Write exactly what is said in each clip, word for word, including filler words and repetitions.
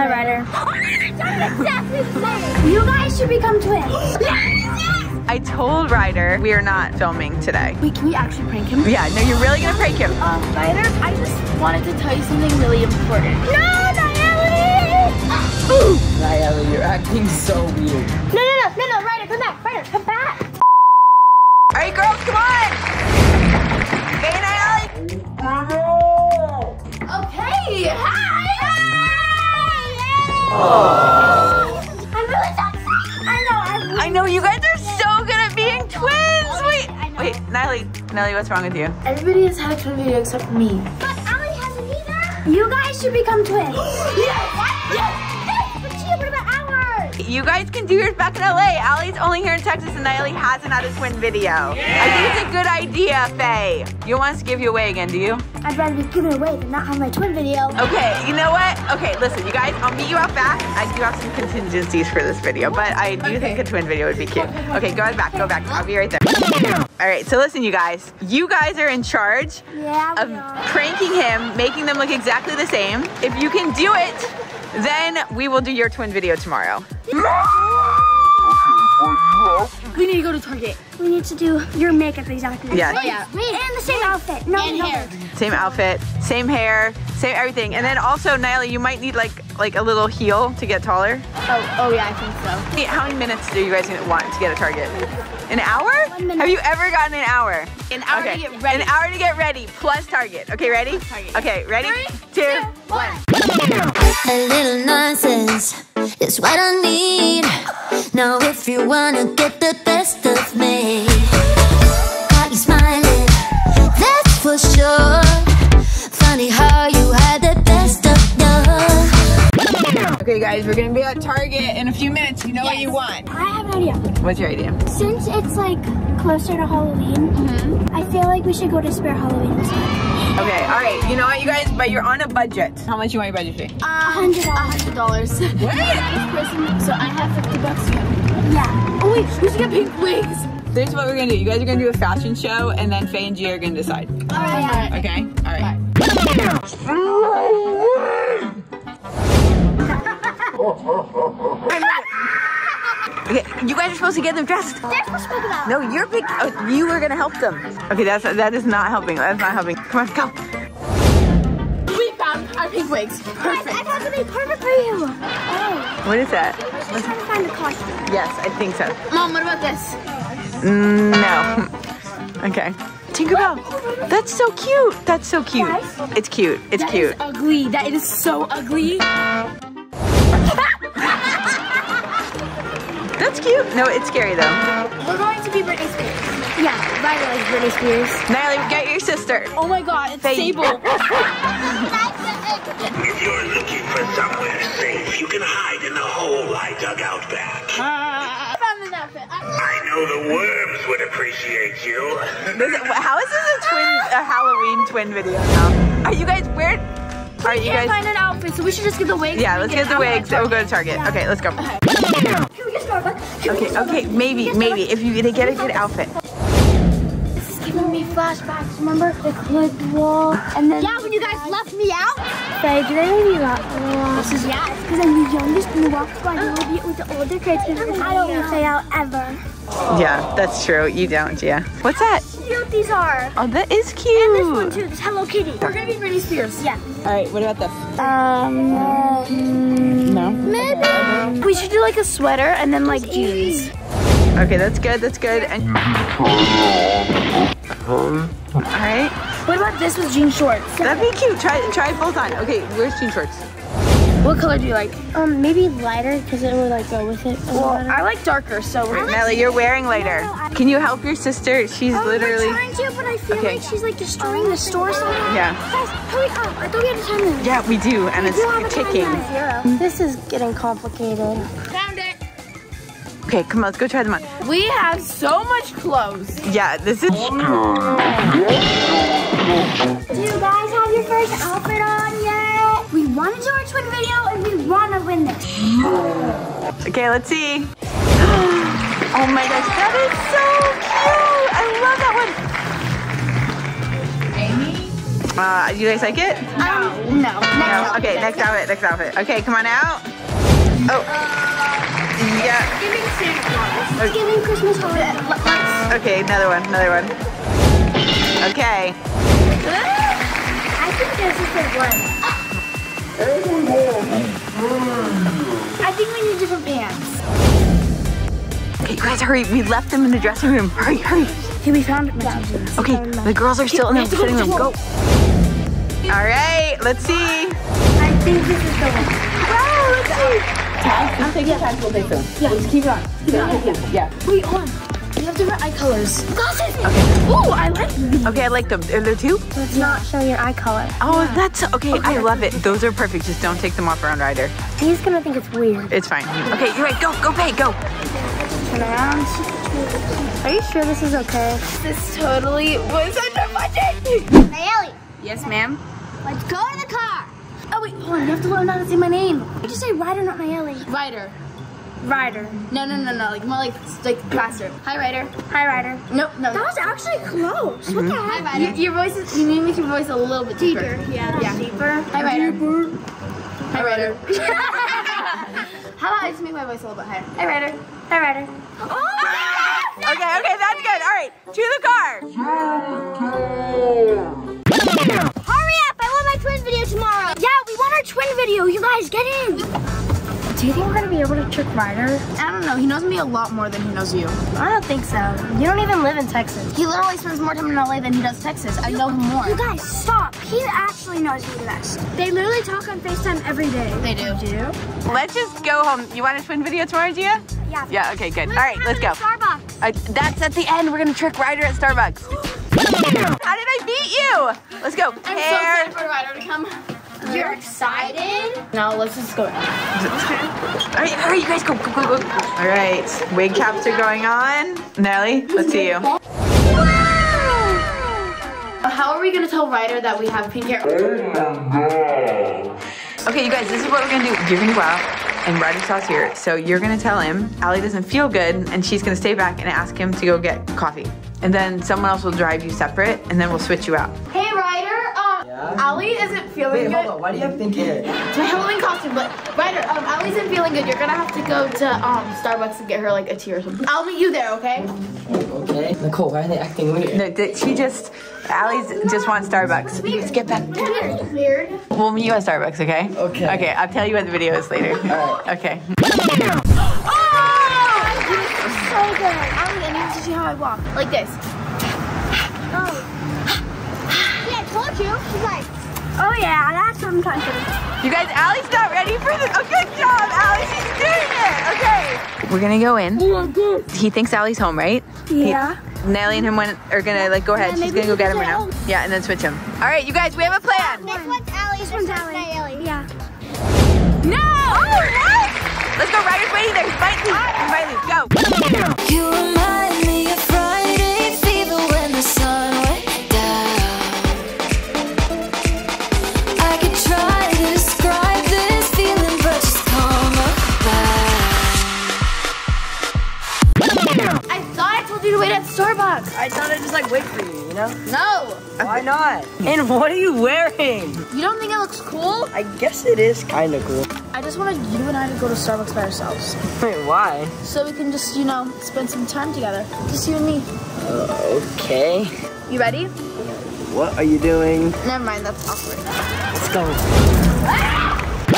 Hi, Ryder. You guys should become twins. I told Ryder we are not filming today. Wait, can we actually prank him? Yeah, no, you're really gonna prank him. Um, Ryder, I just wanted to tell you something really important. No, Nayeli! Ooh! Nayeli, you're acting so weird. No, no, no, no, no, Ryder, come back, Ryder, come back. All right, girls, come on. Hey, Nayeli. Okay, hi. Hi. Oh. I'm really so excited. I know, I'm really I know, you guys are so good at being twins. Wait, wait, Nayeli, Nayeli, what's wrong with you? Everybody has had a twin video except for me. But Ally hasn't either. You guys should become twins. Yes, yes. You guys can do yours back in L A. Ally's only here in Texas and Nayeli hasn't had a twin video. Yeah. I think it's a good idea, Faye. You don't want us to give you away again, do you? I'd rather be given away than not have my twin video. Okay, you know what? Okay, listen, you guys, I'll meet you out back. I do have some contingencies for this video, but I do okay. think a twin video would be cute. Okay, go back, go back. I'll be right there. All right, so listen, you guys. You guys are in charge yeah, of are. pranking him, making them look exactly the same. If you can do it, then we will do your twin video tomorrow. We need to go to Target. We need to do your makeup exactly. Yeah. Oh, yeah. And the same outfit. No, and no. Hair. Same outfit, same hair, same everything. And then also, Nayeli, you might need like like a little heel to get taller. Oh, oh yeah, I think so. How many minutes do you guys want to get a Target? An hour? Have you ever gotten an hour? An hour okay. to get ready. An hour to get ready plus Target. Okay, ready? Target. Okay, ready? Three, two, one. A little nonsense is what I need. Now if you wanna get the best of me, got you smiling, that's for sure. Funny how you had the best of your. Okay guys, we're gonna be at Target in a few minutes. You know yes. what you want? I have an idea. What's your idea? Since it's like closer to Halloween, mm-hmm. I feel like we should go to Spare Halloween instead. Okay, all right, you know what, you guys, but you're on a budget. How much you want your budget to be? A hundred dollars. A hundred dollars. What? So I have fifty bucks to go. Yeah. Oh wait, we should get pink wigs. This is what we're gonna do. You guys are gonna do a fashion show, and then Faye and Gia are gonna decide. All right. Okay, all right. All right. Okay, you guys are supposed to get them dressed. They're supposed to pick them up. No, you're big. Oh, you were gonna help them. Okay, that's that is not helping. That's not helping. Come on, go. We found our pink wigs. Perfect. Guys, I found something perfect for you. Oh. What is that? We're just trying to find the costume. Yes, I think so. Mom, what about this? Mm, no. Okay. Tinkerbell. That's so cute. That's so cute. Guys? It's cute. It's that cute. Is ugly. That is so ugly. That's cute. No, it's scary though. We're going to be Britney Spears. Yeah, Ryder likes Britney Spears. Nayeli, get your sister. Oh my God, it's Faye. Sable. If you're looking for somewhere safe, you can hide in the hole I dug out back. Uh, I found this outfit. I know the worms would appreciate you. How is this a twin, a Halloween twin video now? Are you guys weird? We Are you can't guys... find an outfit, so we should just get the wigs. Yeah, let's get, get the wigs. We'll go to Target. Yeah. Okay, let's go. Okay. Okay, okay, maybe, maybe, if you they get a good outfit. This is giving me flashbacks, remember? The hood wall, and then... Yeah, when you guys left me out? Faye, did I leave you out? This is yeah. Because I'm the youngest in the Rock Squad, and I'll be with the older kids, because I don't leave Faye out ever. Yeah, that's true, you don't, yeah. What's that? How cute these are. Oh, that is cute. And this one too, this Hello Kitty. We're gonna be Britney Spears. Yeah. All right, what about this? Um, um no. Maybe. We should do like a sweater and then like jeans. Okay, that's good, that's good. And all right. What about this with jean shorts? That'd be cute, try try both on. Okay, where's jean shorts? What color do you like? Um, maybe lighter, because it would like go with it. Well, lighter. I like darker, so we're like Nayeli, you're wearing lighter. No, no, can you help your sister? She's um, literally. I'm trying to, but I feel okay. like she's like destroying oh, the store somehow. Yeah. Guys, hurry up. I thought we had a time limit. Yeah, we do, and we it's do ticking. Mm-hmm. This is getting complicated. Found it. Okay, come on, let's go try them on. We have so much clothes. Yeah, this is. Do you guys have your first outfit on yet? We want to do our twin video and we want to win this. Okay, let's see. Oh my gosh, that is so cute. I love that one. Amy? Uh, you guys like it? No. Um, no. Next no. Outfit, okay, next, next outfit, next outfit. Okay, come on out. Oh. Uh, yeah. It's giving Santa Claus. It's giving Christmas lights. Okay, another one, another one. Okay. I think this is the one. I think we need different pants. Okay, you guys, hurry. We left them in the dressing room. Hurry, hurry. Okay, we found it. Okay, the girls are still in the sitting room. Go. All right, let's see. I think this is the one. Wow, let's see. Tag? I'm taking tags, we'll take them. Yeah. Let's keep it on. Yeah. yeah. Wait, hold on. You have different eye colors. Glasses! Okay. Ooh, I like these. Okay, I like them. Are there two? Let's yeah. not show your eye color. Oh, yeah. that's, okay, okay, I love it. Those are perfect. Just don't take them off around Ryder. He's gonna think it's weird. It's fine. Okay, you're right. Go, go, Faye, go. Turn around. Are you sure this is okay? This totally was under budget! Nayeli! Yes, ma'am? Let's go to the car! Oh wait, hold on, you have to learn how to say my name. Did you say Ryder, not Nayeli? Ryder. Ryder. No, no, no, no, like more like, like faster. Hi, Ryder. Hi, Ryder. No, no. That was actually close. Mm-hmm. What the heck? Hi, Ryder. You, your voice is, you need to make your voice a little bit deeper. Deeper, yeah. yeah. Deeper. Hi, Ryder. Deeper. Hi, Ryder. How about I just make my voice a little bit higher? Hi, Ryder. Hi, Ryder. Oh! Okay, okay, that's good. All right, to the car. Hurry up, I want my twin video tomorrow. Yeah, we want our twin video. You guys, get in. Do you think we're gonna be able to trick Ryder? I don't know, he knows me a lot more than he knows you. I don't think so. You don't even live in Texas. He literally spends more time in L A than he does Texas. I know him more. You guys, stop. He actually knows me the best. They literally talk on FaceTime every day. They do. They do. Let's just go home. You want a twin video tomorrow, Gia? Yeah. Yeah, okay, good. All right, let's go. Starbucks. I, that's at the end. We're going to trick Ryder at Starbucks. How did I beat you? Let's go. I'm Hair. so excited for Ryder to come. You're excited? Now let's just go out. Okay. All right, all right, you guys go, go, go, go. All right, wig caps are going on. Nayeli, let's see you. Wow. How are we going to tell Ryder that we have pink hair? Okay, you guys, this is what we're going to do. You're going to go out. And Ryder's house here, so you're gonna tell him Ally doesn't feel good, and she's gonna stay back and ask him to go get coffee. And then someone else will drive you separate, and then we'll switch you out. Hey Ryder, um, yeah? Ally isn't feeling Wait, good. Wait, hold on, why do you have pink hair? It's my Halloween costume, but Ryder, um, Ally isn't feeling good. You're gonna have to go to um, Starbucks and get her like a tea or something. I'll meet you there, okay? Okay. Nicole, why are they acting weird? No, she just, Ally's no, just wants Starbucks. Let's get back. Weird. Weird. We'll meet you at Starbucks, okay? Okay. Okay, I'll tell you what the video is later. All right. Okay. Oh! So good. Ally, I need to see how I walk. Like this. Oh. Yeah, I told you. She's like, oh yeah, that's what I'm trying to do. You guys, Ally's not ready for this. Oh, good job, Ally. She's doing it. Okay. We're gonna go in. Yeah, he thinks Ally's home, right? Yeah. He, Nayeli and him went, are gonna like go ahead. Yeah, she's gonna go get him right now. Yeah, and then switch him. All right, you guys, we have a plan. This one's Ally. This one's Nayeli. Yeah. No! Oh, what? Let's go. Ryder's waiting there. He's biting. Riley, go. You remind me of Friday fever when the sun went down. I could try to describe this feeling, but just come about. I thought I told you to wait at Starbucks. I thought I'd just like wait for you, you know? No. Why not? And what are you wearing? You don't think it looks cool? I guess it is kind of cool. I just wanted you and I to go to Starbucks by ourselves. Wait, why? So we can just, you know, spend some time together. Just you and me. Uh, okay. You ready? What are you doing? Never mind, that's awkward. Let's go.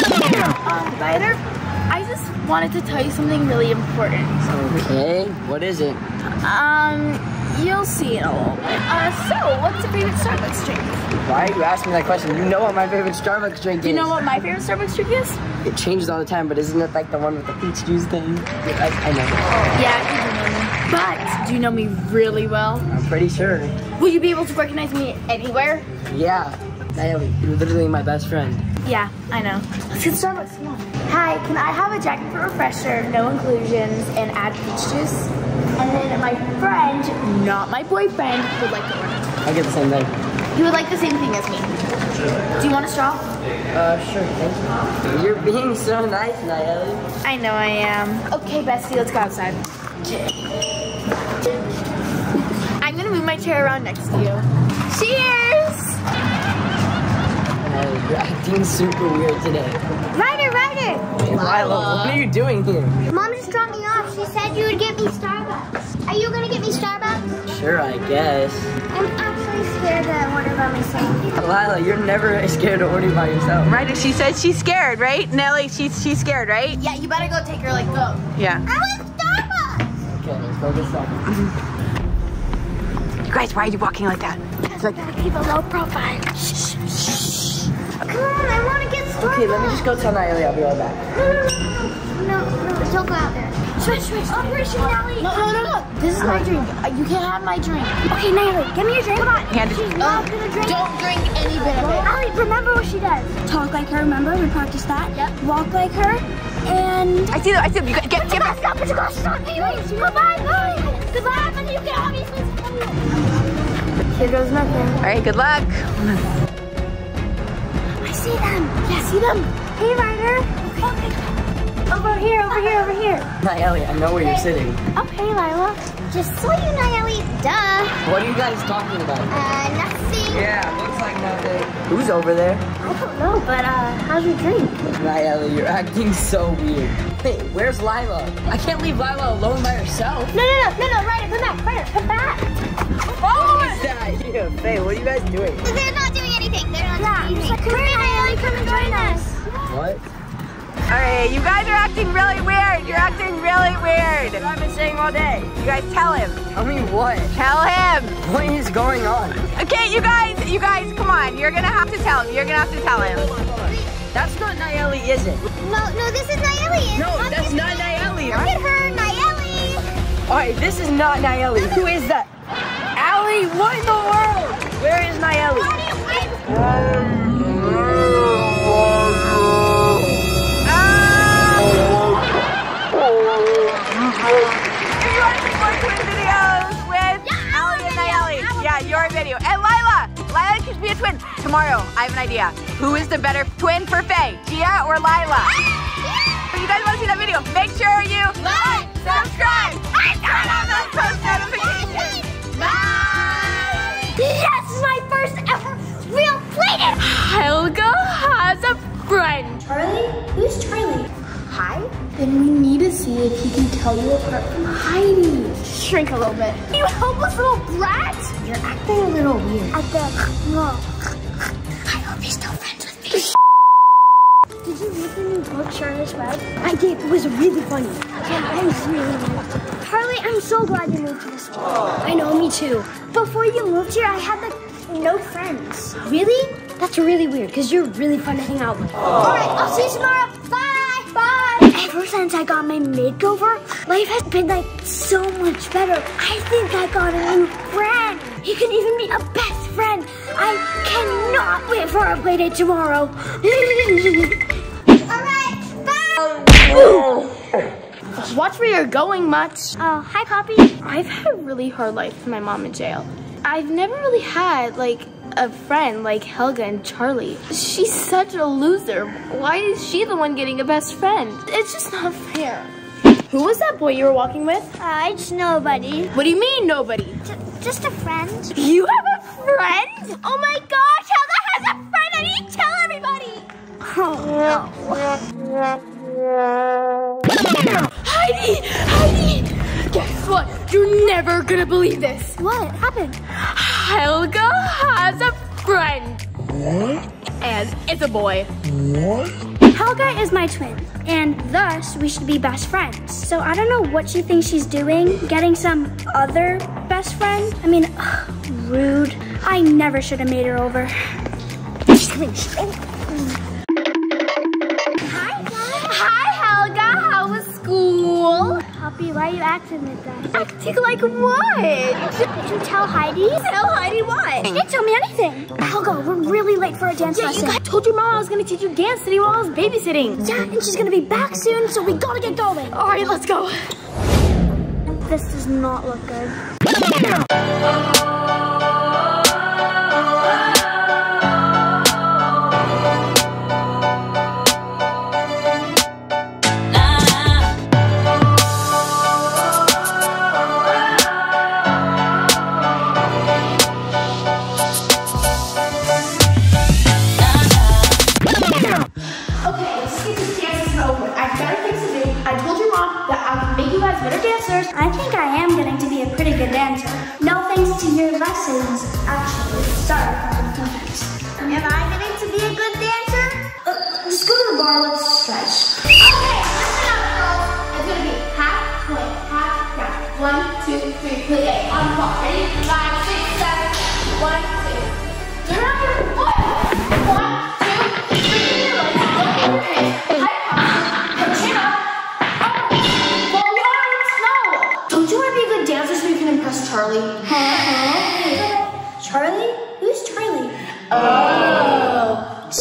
Um, Ryder, I just wanted to tell you something really important. Okay, what is it? Um, you'll see it all. Uh, so, what's your favorite Starbucks drink? Why are you asking me that question? You know what my favorite Starbucks drink is. You know what my favorite Starbucks drink is? It changes all the time, but isn't it like the one with the peach juice thing? I, I know that. Yeah, I do know me. But, do you know me really well? I'm pretty sure. Will you be able to recognize me anywhere? Yeah. Nayeli, you're literally my best friend. Yeah, I know. Let's get Starbucks, come on. Hi, can I have a Jack Fruit Refresher, no inclusions, and add peach juice? And then my friend, not my boyfriend, would like to order. I get the same thing. He would like the same thing as me. Do you want a straw? Uh, sure, thank you. You're being so nice, Nayeli. I know I am. Okay, bestie, let's go outside. I'm gonna move my chair around next to you. Cheers! and you're acting super weird today. Ryder, Ryder! Hey, Lyla, what are you doing here? Mom just dropped me off. She said you would get me Starbucks. Are you gonna get me Starbucks? Sure, I guess. I'm actually scared to order by myself. Lyla, you're never scared to order by yourself. Ryder, she said she's scared, right? Nelly, she's she's scared, right? Yeah, you better go take her, like, go. Yeah. I want Starbucks! Okay, let's go get Starbucks. Guys, why are you walking like that? Because like, we gotta keep a low profile. Shh, shh, shh. Come on, I want to get Starbucks. Okay, let me just go tell Nayeli. I'll be right back. No, no, no, no, no, don't go out there. Shush, shush. Operation Nayeli. No, no, no, no. This is my drink. You can't have my drink. Okay, Nayeli, give me your drink. Come on. Hand it. She's not going to drink. Don't drink any bit of it. Ally, remember what she does. Talk like her, remember? We practiced that. Yep. Walk like her, and... I see that, I see that. You got, get, get back up. Put your glasses on. Goodbye, bye. Goodbye, but you can obviously... Here goes nothing. All right, good luck. I see them. Yeah, I see them. Hey, Ryder. Okay. Over here, over here, over here. Nayeli, I know where you're sitting. Okay, Lyla. Just saw you, Nayeli. Duh. What are you guys talking about? Uh, nothing. Yeah, looks like nothing. Who's over there? I don't know, but uh, how's your drink? Nayeli, you're acting so weird. Hey, where's Lyla? I can't leave Lyla alone by herself. No, no, no, no, no, Ryder, come back, Ryder, come back. Oh, what is that? Yeah, Faye, what are you guys doing? They're not doing anything. They're not yeah, doing anything. Come here, Nayeli, come and join us. What? All right, you guys are acting really weird. You're acting really weird. That's what I've been saying all day. You guys tell him. Tell me what? Tell him. What is going on? Okay, you guys, you guys, come on. You're going to have to tell him. You're going to have to tell him. Hold on, hold on. That's not Nayeli, is it? No, no, this is Nayeli. No, Mom, that's not Nayeli. Look at her, Nayeli. All right, this is not Nayeli. No, no. Who is that? Ally, what in the world? Where is Nayeli? If you want to see more twin videos with yeah, Ally and Nayeli, yeah, your video. And Lyla, Lyla can be a twin. Tomorrow, I have an idea. Who is the better twin for Faye, Gia or Lyla? If you guys want to see that video, make sure you like, subscribe, and turn on those post notifications. Bye! Yes, my first ever real playdate! Helga has a friend. Charlie? Who's Charlie? Hi? Then we need to see if he can tell you apart from Heidi. Shrink a little bit. You helpless little brat! You're acting a little weird. At the... No. I hope he's still friends with me. Did you read the new book Charlie's read? I did. It was really funny. Yeah, I was really funny. Charlie, I'm so glad you moved to this school. Oh. I know, me too. Before you moved here, I had like no friends. Really? That's really weird, because you're really fun to hang out with. Oh. All right, I'll see you tomorrow. Bye, bye. Ever since I got my makeover, life has been like so much better. I think I got a new friend. He can even be a best friend. I cannot wait for our play day tomorrow. All right, bye. Oh. Watch where you're going, Mutt. Oh, hi, Poppy. I've had a really hard life with my mom in jail. I've never really had, like, a friend like Helga and Charlie. She's such a loser. Why is she the one getting a best friend? It's just not fair. Who was that boy you were walking with? Uh, it's nobody. What do you mean, nobody? J just a friend. You have a friend? Oh, my gosh, Helga has a friend. I need to tell everybody. Oh, no. Heidi! Heidi! Guess what? You're never gonna believe this. What happened? Helga has a friend. What? And it's a boy. What? Helga is my twin, and thus we should be best friends. So I don't know what she thinks she's doing, getting some other best friend. I mean, ugh, rude. I never should have made her over. School. Poppy, why are you acting like that? Acting like what? Did you tell Heidi? Tell Heidi what? She didn't tell me anything. Helga, we're really late for our dance yeah, lesson. Yeah, you guys told your mom I was going to teach you dance today while I was babysitting. Yeah, and she's going to be back soon, so we got to get going. All right, let's go. This does not look good. I've got a fix to do. I told your mom that I can make you guys better dancers. I think I am getting to be a pretty good dancer. No thanks to your lessons, actually. Sorry for the comments. Am I getting to be a good dancer? Uh, just go to the bar, let's stretch. Okay, listen up, girls. It's gonna be half, play, half, down. One, two, three, play, eight. On the ball. Ready? Five, six, seven, one, two. Turn up your foot. One, two, three, like that. Okay, high five. Chin up. Oh, well, we are slow. Don't you want to be a good dancer so you can impress Charlie? Charlie? Who's Charlie? Oh,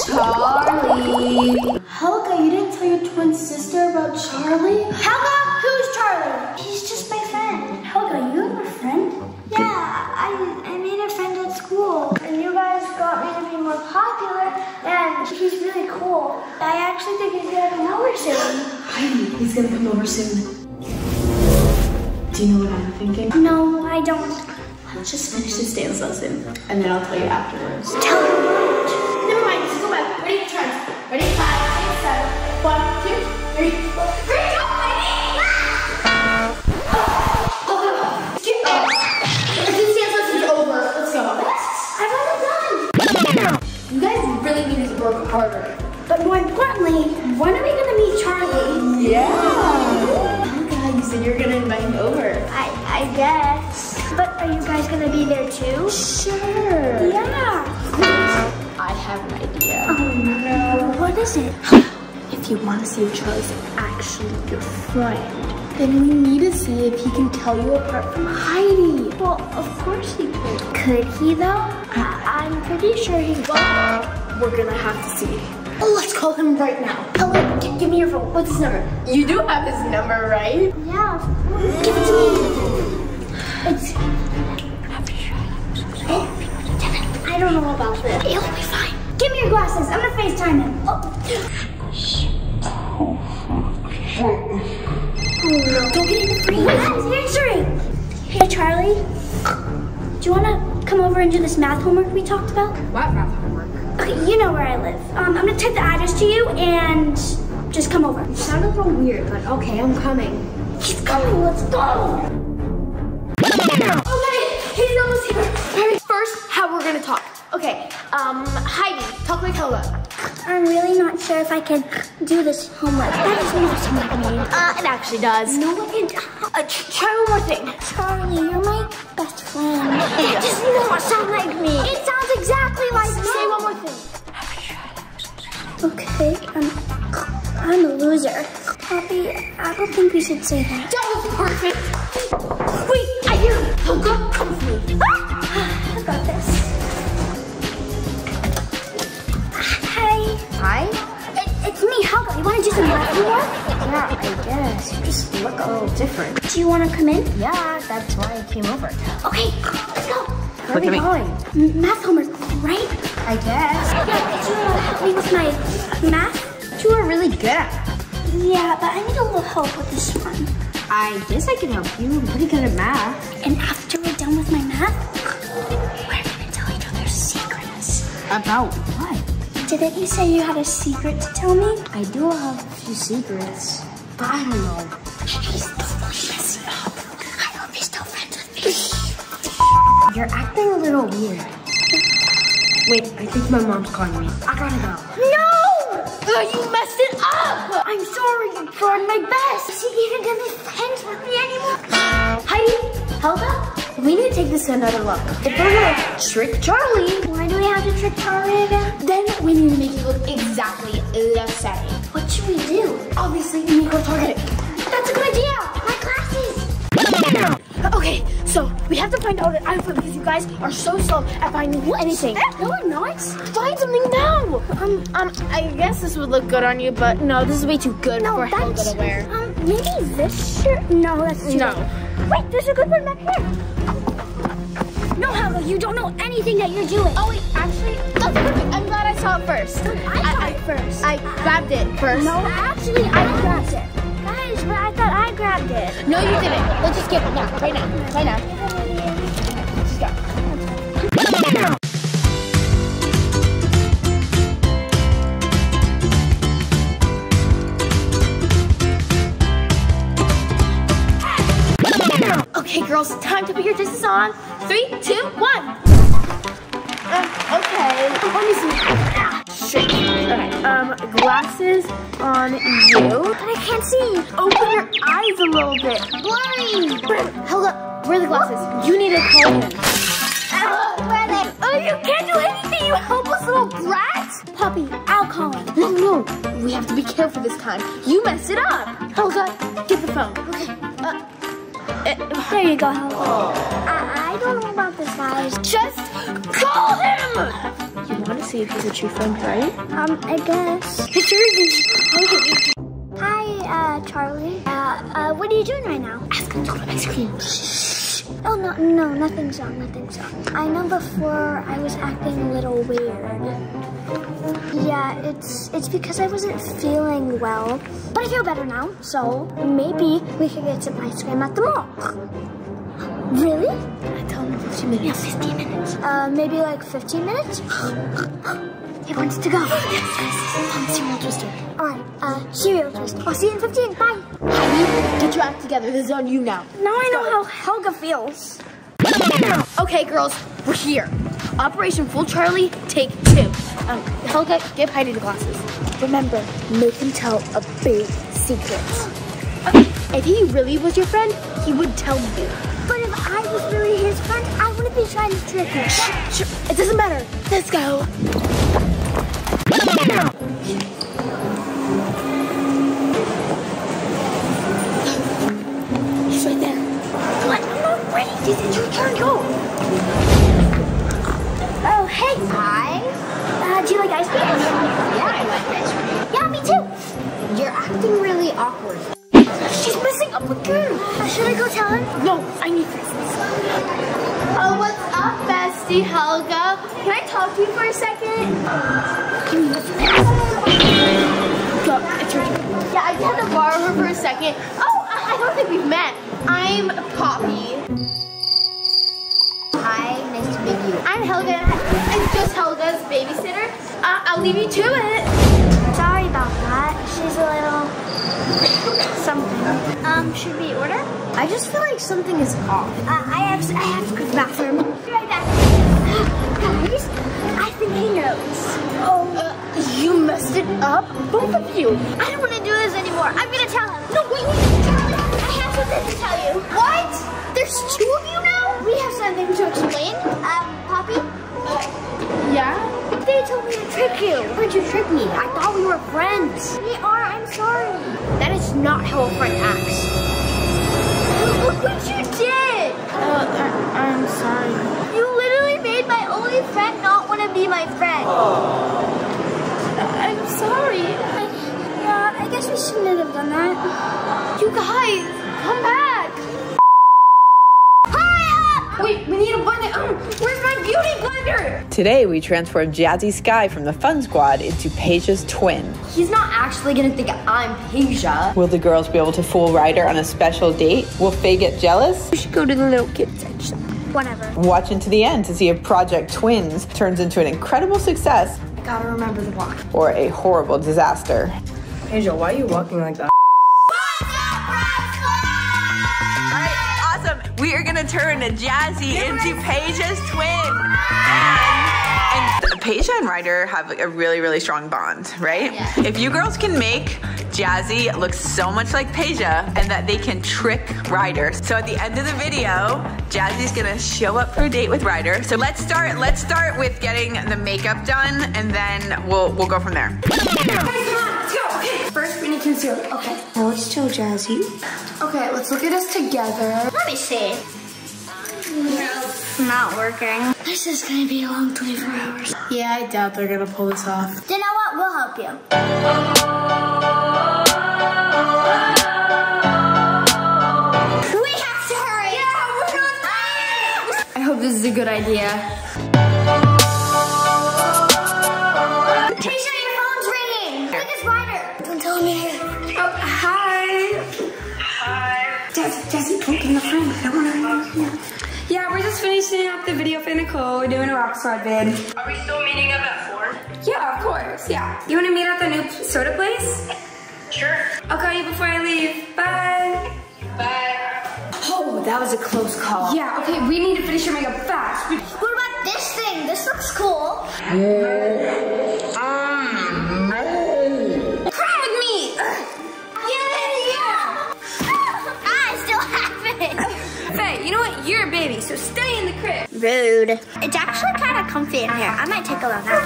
Charlie. Helga, you didn't tell your twin sister about Charlie? Helga, who's Charlie? He's just my friend. Helga, you have a friend? Yeah, I, I made a friend at school. And you guys got me to be more popular, and he's really cool. I actually think he's going to come over soon. Heidi, he's going to come over soon. Do you know what I'm thinking? No, I don't. Let's just finish this dance lesson, and then I'll tell you afterwards. Tell me what? Never mind, just go back. Ready? Turn. Ready? Five, six, seven. One, two, three, four. Three, go, Heidi! Ah! Oh, oh, excuse me. This dance lesson is over. Let's go. What? I've already done. You guys really need to work harder. But more importantly, when are we going to meet Charlie? Yeah. Oh, God, you said you were going to invite him over. I, I guess. But are you guys gonna be there too? Sure. Yeah. I have an idea. Oh no. What is it? If you want to see if Charlie's actually your friend, then we need to see if he can tell you apart from Heidi. Well, of course he could. Could he though? I I'm pretty sure he will. We're gonna have to see. Let's call him right now. Hello, g give me your phone. What's his number? You do have his number, right? Yeah, of course. Give it to me. It's... I don't know about this. It'll be fine. Give me your glasses. I'm gonna FaceTime him. Oh. Shh. Oh no. Don't get in the freezer. He's answering. Hey, Charlie. Do you wanna come over and do this math homework we talked about? What math homework? Okay, you know where I live. Um, I'm gonna type the address to you and just come over. You sound a little weird, but okay, I'm coming. He's coming. Let's go. Okay, he's almost here. First, how we're gonna talk. Okay, um, Heidi, talk like Helga. I'm really not sure if I can do this homework. That doesn't have to make me. Uh, it actually does. No, it can. Uh, try one more thing. Charlie, you're my best friend. It does not sound like me. It sounds exactly like me. Say one more thing. Okay, um, I'm a loser. Poppy, I don't think we should say that. That was perfect. Wait. Here, Helga, come with me. Ah! I got this. Hi. Hi? It, it's me, Helga. You want to do some math homework? Yeah, I guess. You just look a little different. Do you want to come in? Yeah, that's why I came over. Okay, let's go. Where look are we going? M math homework, right? I guess. Yeah, do you want to help me with my math? You are really good at math. Yeah, but I need a little help with this one. I guess I can help you. I'm pretty good at math. And after we're done with my math, we're gonna tell each other secrets. About what? Didn't you say you had a secret to tell me? I do have a few secrets, but I don't know. He's messed up. I hope he's still friends with me. You're acting a little weird. Wait, I think my mom's calling me. I gotta go. No! Oh, you messed it up! I'm sorry, you tried my best. Is he even gonna be friends with me anymore? Heidi, Helga, we need to take this to another level. If we're gonna trick Charlie. Why do we have to trick Charlie again? Then we need to make it look exactly the same. What should we do? Obviously, we need to go target it. That's a good idea! My glasses! Okay, so we have to find out an outfit because you guys are so slow at finding what? Anything. No, we're not. Find something now! Um, um, I guess this would look good on you, but no, this is way too good no, for Helga to wear. Um, maybe this shirt? No, that's too No. Good. Wait, there's a good one back there. No, Helga, you don't know anything that you're doing. Oh, wait, actually, that's perfect. I'm glad I saw it first. No, I, I saw I, it first. I grabbed it first. No, actually, I grabbed it. Guys, but I thought I grabbed it. No, you didn't. Let's just give it now, right now, right now. Let's go. No. girls, time to put your dresses on. Three, two, one. Uh, okay. Let me see. Ah, shit. Okay. Um, glasses on you. But I can't see. Open your eyes a little bit. Blurry. Helga, where are the glasses? What? You need to call him. Ah, where are they? Oh, you can't do anything, you helpless little brat. Poppy, I'll call him. No, no. We have to be careful this time. You messed it up. Helga, get the phone. Okay. Uh, Uh, there you go, Helga. Oh. I, I don't know about this virus. Just call him! You want to see if he's a true friend, right? Um, I guess. Hi, uh, Charlie. Uh, uh, what are you doing right now? Ask him to order ice cream. Oh, no, no, nothing's wrong, nothing's wrong. I know before I was acting a little weird. Yeah, it's it's because I wasn't feeling well. But I feel better now, so maybe we could get some ice cream at the mall. Really? I tell him fifteen minutes. No, fifteen minutes. Uh, maybe like fifteen minutes? He wants to go. Yes, yes. Um, cereal twister. All right, uh, cereal twister. I'll see you in fifteen, bye. Heidi, get your act together. This is on you now. Now I know how Helga feels. Okay, girls, we're here. Operation Full Charlie, take two. Um, Helga, give Heidi the glasses. Remember, make him tell a big secret. Okay, if he really was your friend, he would tell you. But if I was really his friend, I wouldn't be trying to trick him. Sure, it doesn't matter. Let's go. He's right there. Come on, I'm not ready. It's your turn to go. Oh, hey. Hi. Uh, do you like ice cream? Yeah, I like ice cream. Yeah, me too. You're acting really awkward. She's messing up with you. Uh, should I go tell her? No, I need presents. Oh, what's up, bestie Helga? Can I talk to you for a second? Can you go, it's your turn. Yeah, I just had to borrow her for a second. Oh, I don't think we've met. I'm Poppy. Hi, nice to meet you. I'm Helga. I'm just Helga's babysitter. Uh, I'll leave you to it. Sorry about that. She's a little something. Um, should we order? I just feel like something is off. Uh, I have to, I have to go to the bathroom. Be right back. Guys, I think he knows. Oh, uh, you messed it up, both of you. I don't want to do this anymore. I'm gonna tell him. No, wait, Charlie. I have something to tell you. What? There's two of you now. We have something to explain. Um, Poppy? Uh, yeah? They told me to trick you. Why'd you trick me? I thought we were friends. We are, I'm sorry. That is not how a friend acts. Look what you did! Uh, I, I'm sorry. You literally made my only friend not want to be my friend. Oh. I'm sorry. I, yeah, I guess we shouldn't have done that. You guys, come back. Wait, we need a blender. Oh, where's my beauty blender? Today, we transformed Jazzy Sky from the Fun Squad into Peja's twin. He's not actually gonna think I'm Peja. Will the girls be able to fool Ryder on a special date? Will Faye get jealous? We should go to the little kid section. Whatever. Watch into the end to see if Project Twins turns into an incredible success. I gotta remember the walk. Or a horrible disaster. Peja, why are you walking like that? We are gonna turn Jazzy into Peja's twin. And, and Peja and Ryder have like a really, really strong bond, right? Yeah. If you girls can make Jazzy look so much like Peja and that they can trick Ryder. So at the end of the video, Jazzy's gonna show up for a date with Ryder. So let's start, let's start with getting the makeup done and then we'll we'll go from there. First, we need concealer. Okay. Now let's show Jazzy. Okay, let's look at us together. Let me see. It's not working. This is gonna be a long twenty-four hours. Yeah, I doubt they're gonna pull this off. You know what? We'll help you. We have to hurry. Yeah, we're gonna. I hope this is a good idea. Taysha, your phone's ringing. Look, it's Ryder. Don't tell me. Oh, hi. Jesse, don't get in the frame. I want to. Yeah, we're just finishing up the video for Nicole. We're doing a Rock Squad vid. Are we still meeting up at four? Yeah, of course. Yeah. You want to meet at the new soda place? Sure. I'll call you before I leave. Bye. Bye. Oh, that was a close call. Yeah, okay, we need to finish your makeup fast. What about this thing? This looks cool. Cry with me! Yeah, yeah! Ah, it's still happening. Faye, you know what? You're a baby, so stay in the crib. Rude. It's actually kind of comfy in here. I might take a look at.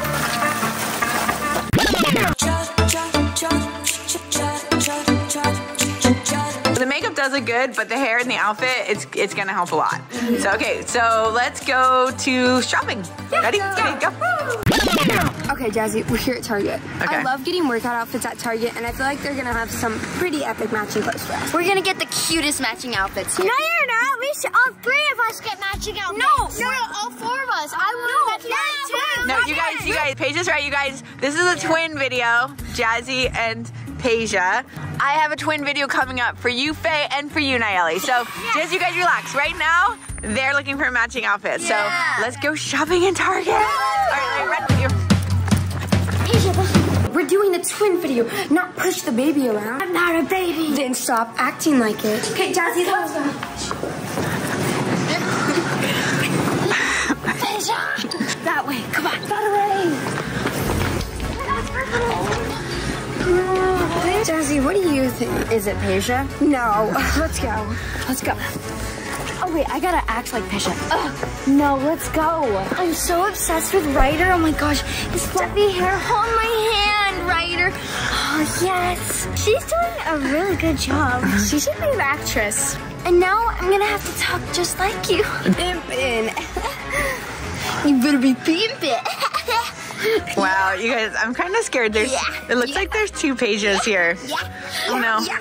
The makeup does look good, but the hair and the outfit, it's it's gonna help a lot. Mm-hmm. So okay, so let's go to shopping. Yeah, ready? Go. Okay, go. Okay, Jazzy, we're here at Target. Okay. I love getting workout outfits at Target, and I feel like they're gonna have some pretty epic matching clothes for us. We're gonna get the cutest matching outfits here. No, you're not. We should all three of us get matching outfits. No, no, no, all four of us. I want no, matching outfits. No, you guys, you guys, Paige's right, you guys. This is a yeah. twin video, Jazzy and Peja. I have a twin video coming up for you, Faye, and for you, Nayeli. So yeah. just you guys relax. Right now, they're looking for matching outfits. Yeah. So let's go shopping in Target. Yeah. All right, I'm ready with you. We're doing the twin video, not push the baby around. I'm not a baby. Then stop acting like it. Okay, Jazzy, let's go. That way, come on. That way. Jazzy, what do you think? Is it Peja? No, let's go. Let's go. Oh wait, I gotta act like Peja. Ugh, no, let's go. I'm so obsessed with Ryder. Oh my gosh, his fluffy hair. Hold my hand, Ryder. Oh yes. She's doing a really good job. She should be an actress. And now I'm gonna have to talk just like you. Pimpin'. You better be pimpin'. Wow, you guys, I'm kind of scared. There's, yeah. It looks yeah. like there's two Pejas here. Yeah. Oh no. Yeah.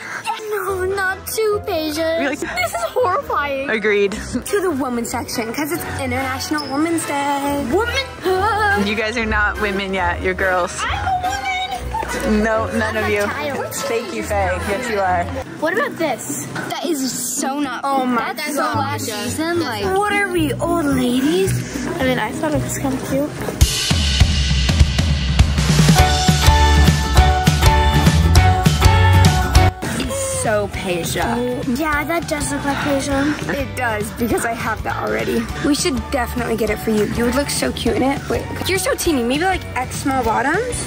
No, not two pages. Really? This is horrifying. Agreed. To the women's section, because it's International Women's Day. Woman? You guys are not women yet. You're girls. I'm a woman. No, none I'm of you. Child. Thank you, Faye. Yes, you are. What about this? That is so not. Oh my That's God. That's so last season. Like, what are we, old ladies? I mean, I thought it was kind of cute. So Peja. Yeah, that does look like Peja. It does, because I have that already. We should definitely get it for you. You would look so cute in it. Wait, you're so teeny. Maybe like X small bottoms?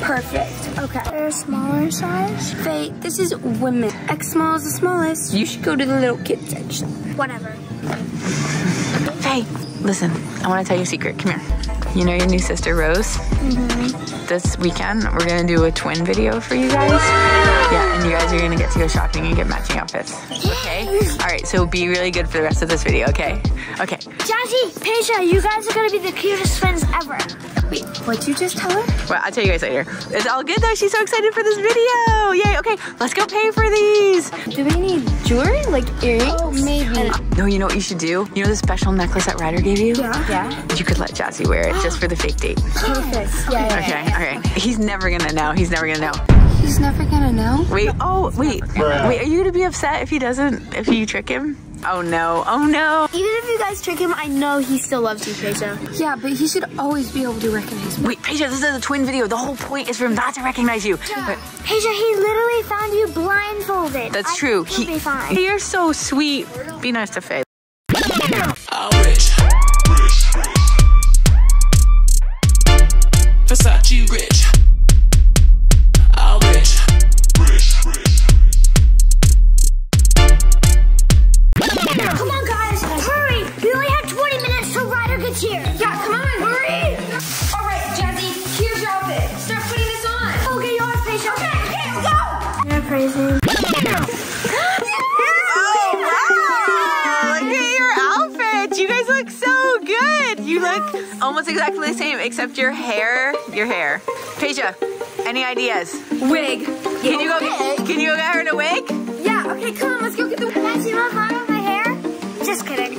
Perfect, okay. They're a smaller size? Faye, this is women. X small is the smallest. You should go to the little kid section. Whatever. Faye, listen, I want to tell you a secret. Come here. You know your new sister, Rose? Mm-hmm. This weekend, we're gonna do a twin video for you guys. Wow. Yeah, and you guys are gonna get to go shopping and get matching outfits, okay? All right, so be really good for the rest of this video, okay? Okay. Jazzy, Peja, you guys are gonna be the cutest twins ever. Wait, what'd you just tell her? Well, I'll tell you guys later. It's all good though, she's so excited for this video. Yay, okay, let's go pay for these. Do we need jewelry, like earrings? Oh, maybe. No, you know what you should do? You know the special necklace that Ryder gave you? Yeah. Yeah. You could let Jazzy wear it. Just for the fake date. Perfect. Yeah, yeah, okay, yeah, yeah. okay. He's never gonna know. He's never gonna know. He's never gonna know? Wait, oh, wait. Wait, are you gonna be upset if he doesn't, if you trick him? Oh no, oh no. Even if you guys trick him, I know he still loves you, Peja. Yeah, but he should always be able to recognize me. Wait, Peja, this is a twin video. The whole point is for him not to recognize you. Yeah. Peja, he literally found you blindfolded. That's I true. He, be fine. You're so sweet. Be nice to Faye. I wish. Versace rich, I rich, rich, rich. Come on guys, hurry! We only have twenty minutes till Ryder gets here. Yeah, come on, hurry! All right, Jazzy, here's your outfit. Start putting this on. Okay, yours, Taysha. Okay, here you go! You're crazy. Oh wow! Look at your outfits. You guys look so good. You look almost exactly the same, except your hair, your hair. Peja, any ideas? Wig. Can you go, can you go get her in a wig? Yeah, okay, come on, let's go get the wig. Guys, you want mine with my hair? Just kidding.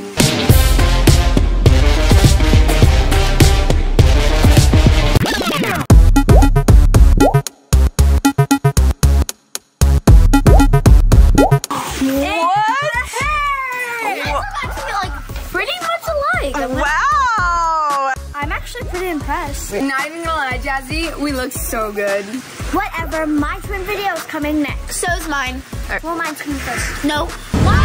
Not even gonna lie, Jazzy, we look so good. Whatever, my twin video is coming next. So is mine. Right. Well, mine's coming first. No. Why?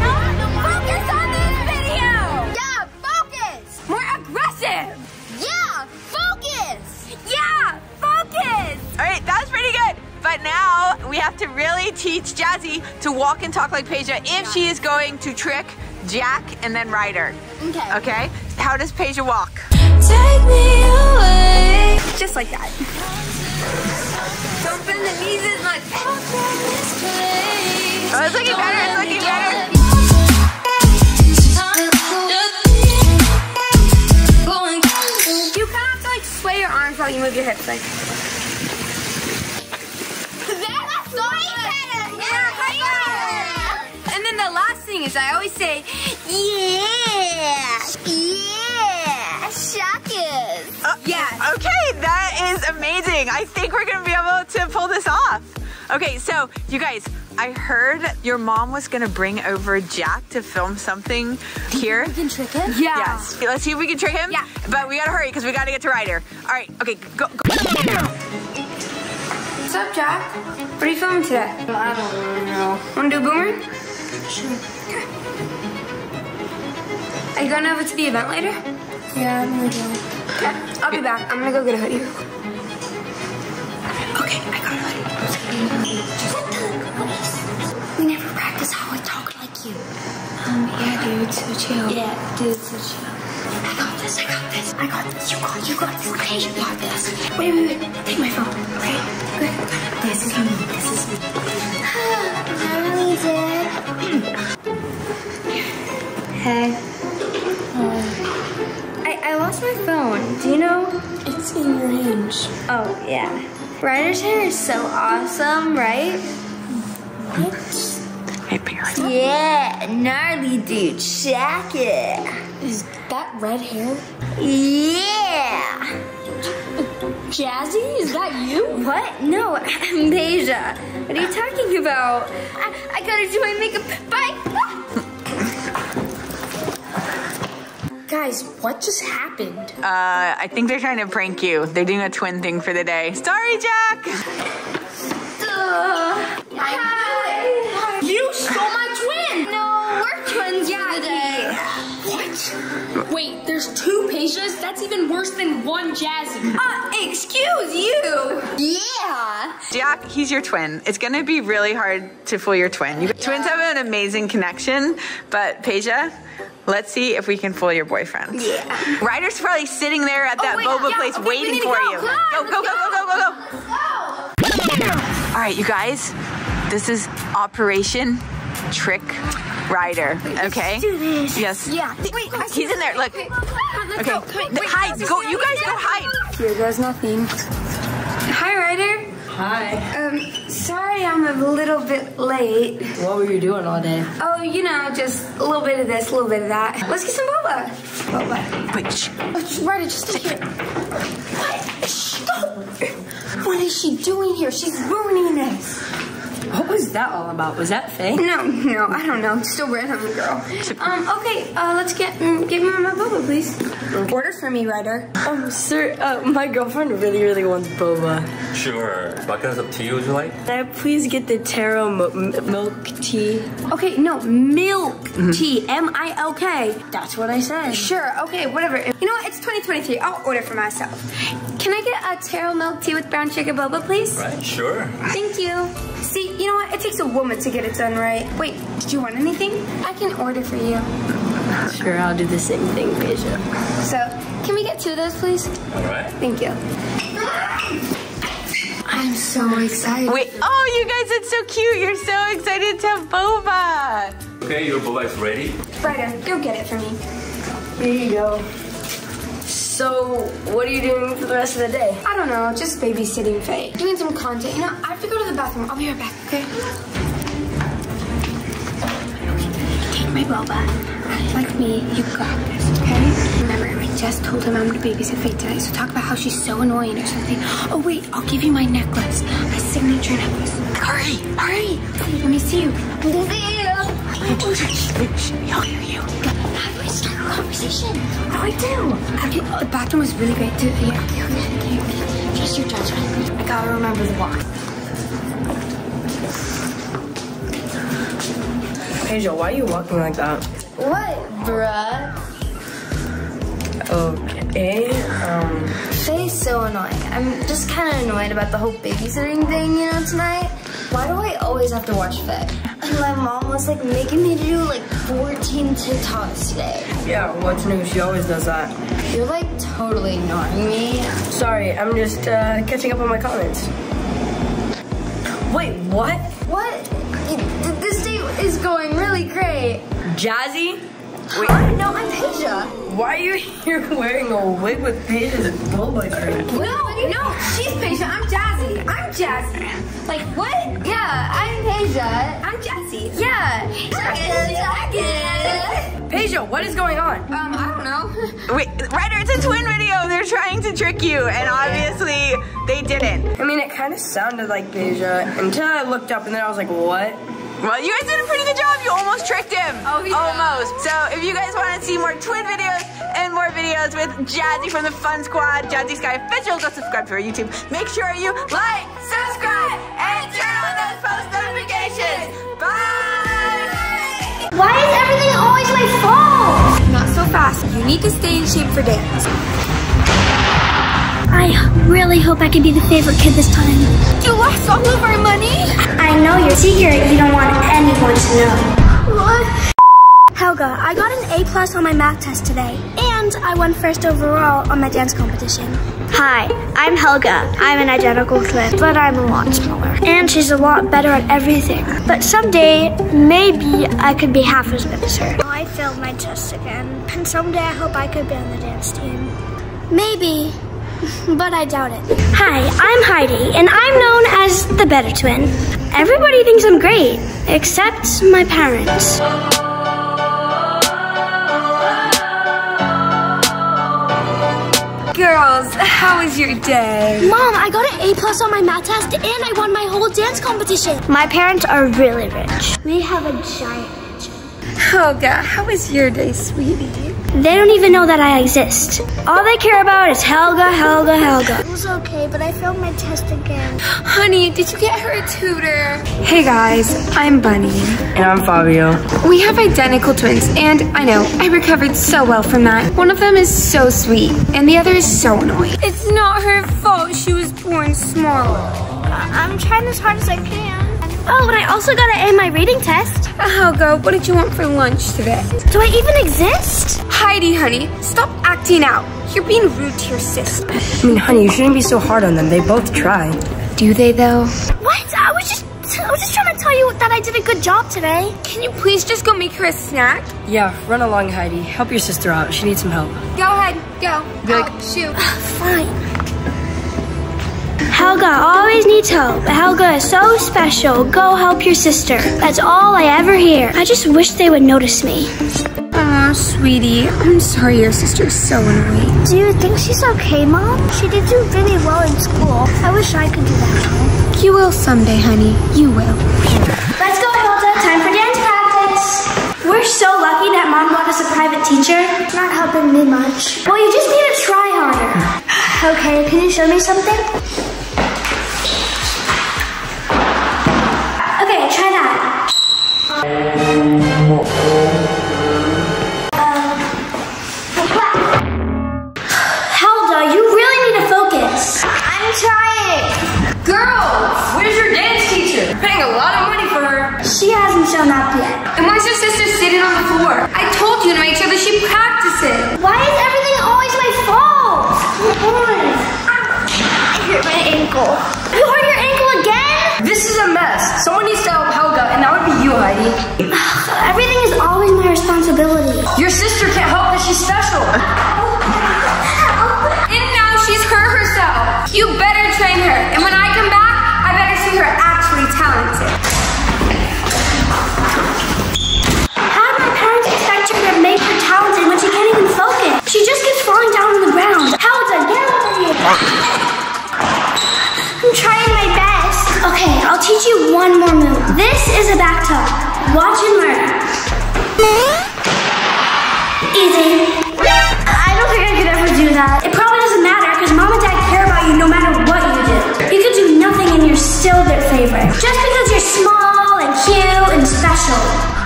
No, no, no. Focus on this video! Yeah, focus! More aggressive! Yeah, focus! Yeah, focus! All right, that was pretty good. But now we have to really teach Jazzy to walk and talk like Peja if yeah. she is going to trick Jack and then Ryder. Okay. Okay? How does Peja walk? Take me away. Just like that. Don't bend the knees as much. Oh, it's looking better, it's looking better. You kind of have to like sway your arms while you move your hips like. That's so much better. Yeah, and then the last thing is I always say, yeah, yeah, shockers. Uh, yeah. Okay, that is amazing. I think we're gonna be able to pull this off. Okay, so you guys, I heard your mom was gonna bring over Jack to film something here. We can trick him? Yeah. Yes, let's see if we can trick him. Yeah. But we gotta hurry, because we gotta get to Ryder. All right, okay, go. go. What's up, Jack? What are you filming today? Well, I don't really know. Wanna do a boomerang? Sure. Okay. Are you going over to the event later? Yeah, I'm gonna go. Okay, I'll be back. I'm gonna go get a hoodie. Okay, I got a hoodie. We never practice how I talk like you. Um, yeah, dude, so chill. Yeah, dude, so chill. I got this, I got this, I got this, you got you got this, okay, you got this. Wait, wait, wait, take my phone, okay? Good. This is me, this is me. I really did. Hey. Um, I, I lost my phone, do you know? It's in your range. Oh, yeah. Ryder's hair is so awesome, right? What? Yeah, gnarly dude, check it. Is that red hair? Yeah. Jazzy, is that you? What? No, I'm Peja. What are you talking about? I, I gotta do my makeup. Bye. Guys, what just happened? Uh, I think they're trying to prank you. They're doing a twin thing for the day. Sorry, Jack. Uh, I You stole my twin! No, we're twins yeah, today. What? Wait, there's two Pejas? That's even worse than one Jazzy. Uh, excuse you! Yeah! Jack, he's your twin. It's gonna be really hard to fool your twin. You, yeah. Twins have an amazing connection, but Peja, let's see if we can fool your boyfriend. Yeah. Ryder's probably sitting there at that oh, wait, boba yeah, place okay, waiting for go. you. Go, go, go, go, go, go, go, go! All right, you guys. This is Operation Trick Ryder, okay? Let's do this. Yes. Yeah. Wait, I he's in there, look. Wait, okay, go. Wait, wait, hide, go, you guys go hide. Here goes nothing. Hi, Ryder. Hi. Um, sorry I'm a little bit late. What were you doing all day? Oh, you know, just a little bit of this, a little bit of that. Let's get some boba. Boba. Wait, shh. Oh, Ryder, just stay here. What? Stop. What is she doing here? She's ruining this. What was that all about? Was that Faye? No, no, I don't know. It's still random, girl. Um, okay, uh, let's get, mm, give me my boba, please. Okay. Order for me, Ryder. Um, sir, uh, my girlfriend really, really wants boba. Sure. What kind of tea would you like? Can I please get the taro m milk tea? Okay, no, milk mm-hmm. tea. M I L K. That's what I said. Sure, okay, whatever. You know what, it's twenty twenty-three. I'll order for myself. Can I get a taro milk tea with brown sugar boba, please? Right, sure. Thank you. See, you know what? It takes a woman to get it done right. Wait, did you want anything? I can order for you. Sure, I'll do the same thing, Peja. So, can we get two of those, please? All right. Thank you. I'm so excited. Wait, oh, you guys, it's so cute. You're so excited to have boba. Okay, your boba is ready. Ryder, go get it for me. Here you go. So, what are you doing for the rest of the day? I don't know, just babysitting Faye. Doing some content. You know, I have to go to the bathroom. I'll be right back, okay? Take my boba. Like me, you got this, okay? Remember, I just told him I'm gonna babysit Faye tonight, so talk about how she's so annoying or something. Oh, wait, I'll give you my necklace. My signature necklace. Hurry, hurry. Let me see you. Let me see you. He'll hear you. How do I start a conversation? How do I do? Okay, the bathroom was really great too. Yeah, okay, okay, okay. Trust your judgment. I gotta remember the walk. Peja, why are you walking like that? What, bruh? Okay, um... Faye's so annoying. I'm just kind of annoyed about the whole babysitting thing, you know, tonight. Why do I always have to watch Faye? And my mom was, like, making me do, like, fourteen TikToks today. Yeah, what's new? She always does that. You're, like, totally ignoring me. Sorry, I'm just, uh, catching up on my comments. Wait, what? What? This date is going really great. Jazzy? Wait. Huh? No, I'm Peja. Why are you here wearing a wig with Peja's boba drink? No, no, she's Peja. I'm Jazzy. I'm Jazzy. Like, what? Yeah, I'm Peja. I'm Jazzy. Yeah. Jack it, Jack it. Peja, what is going on? Um, I don't know. Wait, Ryder, it's a twin video. They're trying to trick you, and obviously they didn't. I mean, it kind of sounded like Peja until I looked up, and then I was like, what? Well, you guys did a pretty good job. You almost tricked him. Oh, yeah. Almost. So if you guys want to see more twin videos and more videos with Jazzy from the Fun Squad, Jazzy Sky official, go subscribe to our YouTube. Make sure you like, subscribe, and turn on those post notifications. Bye! Why is everything always my fault? Not so fast. You need to stay in shape for dance. I really hope I can be the favorite kid this time. You lost all of our money? I know your secret you don't want anyone to know. What? Helga, I got an A plus on my math test today, and I won first overall on my dance competition. Hi, I'm Helga. I'm an identical twin, but I'm a lot smaller. And she's a lot better at everything. But someday, maybe I could be half as good as her. Well, I failed my test again, and someday I hope I could be on the dance team. Maybe. But I doubt it. Hi, I'm Heidi, and I'm known as the better twin. Everybody thinks I'm great, except my parents. Girls, how was your day? Mom, I got an A plus on my math test, and I won my whole dance competition. My parents are really rich. They have a giant mansion. Oh, God, how was your day, sweetie? They don't even know that I exist. All they care about is Helga, Helga, Helga. It was okay, but I failed my test again. Honey, did you get her a tutor? Hey guys, I'm Bunny. And I'm Fabio. We have identical twins, and I know, I recovered so well from that. One of them is so sweet, and the other is so annoying. It's not her fault she was born smaller. I'm trying as hard as I can. Oh, but I also got an A in my reading test. Helga, what did you want for lunch today? Do I even exist? Heidi, honey, stop acting out. You're being rude to your sister. I mean, honey, you shouldn't be so hard on them. They both try. Do they, though? What? I was just I was just trying to tell you that I did a good job today. Can you please just go make her a snack? Yeah, run along, Heidi. Help your sister out. She needs some help. Go ahead. Go. Be like, oh, shoot. Fine. Helga always needs help. Helga is so special. Go help your sister. That's all I ever hear. I just wish they would notice me. Aw, sweetie. I'm sorry your sister's so annoying. Do you think she's okay, Mom? She did do really well in school. I wish I could do that. You will someday, honey. You will. Let's go, Hilda. Time for dance practice. We're so lucky that Mom got us a private teacher. Not helping me much. Well, you just need to try harder. Okay, can you show me something? Okay, try that. Um, Helga, you really need to focus. I'm trying. Girls, where's your dance teacher? You're paying a lot of money for her. She hasn't shown up yet. And why's your sister sitting on the floor? I told you to make sure that she practices. Why is everything always my fault? Come on. I hurt my ankle. You hurt your ankle again? This is a mess. Someone needs to help Helga, and that would be you, Heidi. Everything is always my responsibility. Your sister can't help that she's special. And now she's hurt herself. You better train her. And when I come back, I better see her actually talented. Make her talented when she can't even focus. She just keeps falling down on the ground. Helga, get over here. I'm trying my best. Okay, I'll teach you one more move. This is a back tuck. Watch and learn. Easy. I don't think I could ever do that. It probably doesn't matter because Mom and Dad care about you no matter what you do. You could do nothing and you're still their favorite. Just because you're small and cute and special.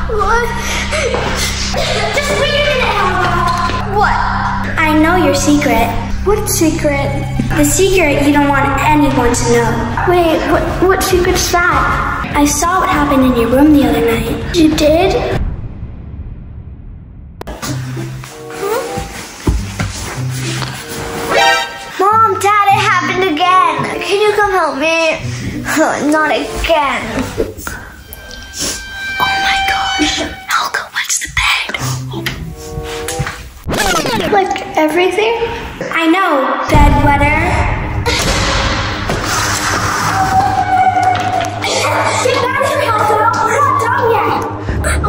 What? Just wait a minute, Helga. What? I know your secret. What secret? The secret you don't want anyone to know. Wait, what, what secret's that? I saw what happened in your room the other night. You did? Mom, Dad, it happened again. Can you come help me? Not again. Helga, what's the bed? Like everything? I know, bedwetter. Get back to me, Helga. We're not done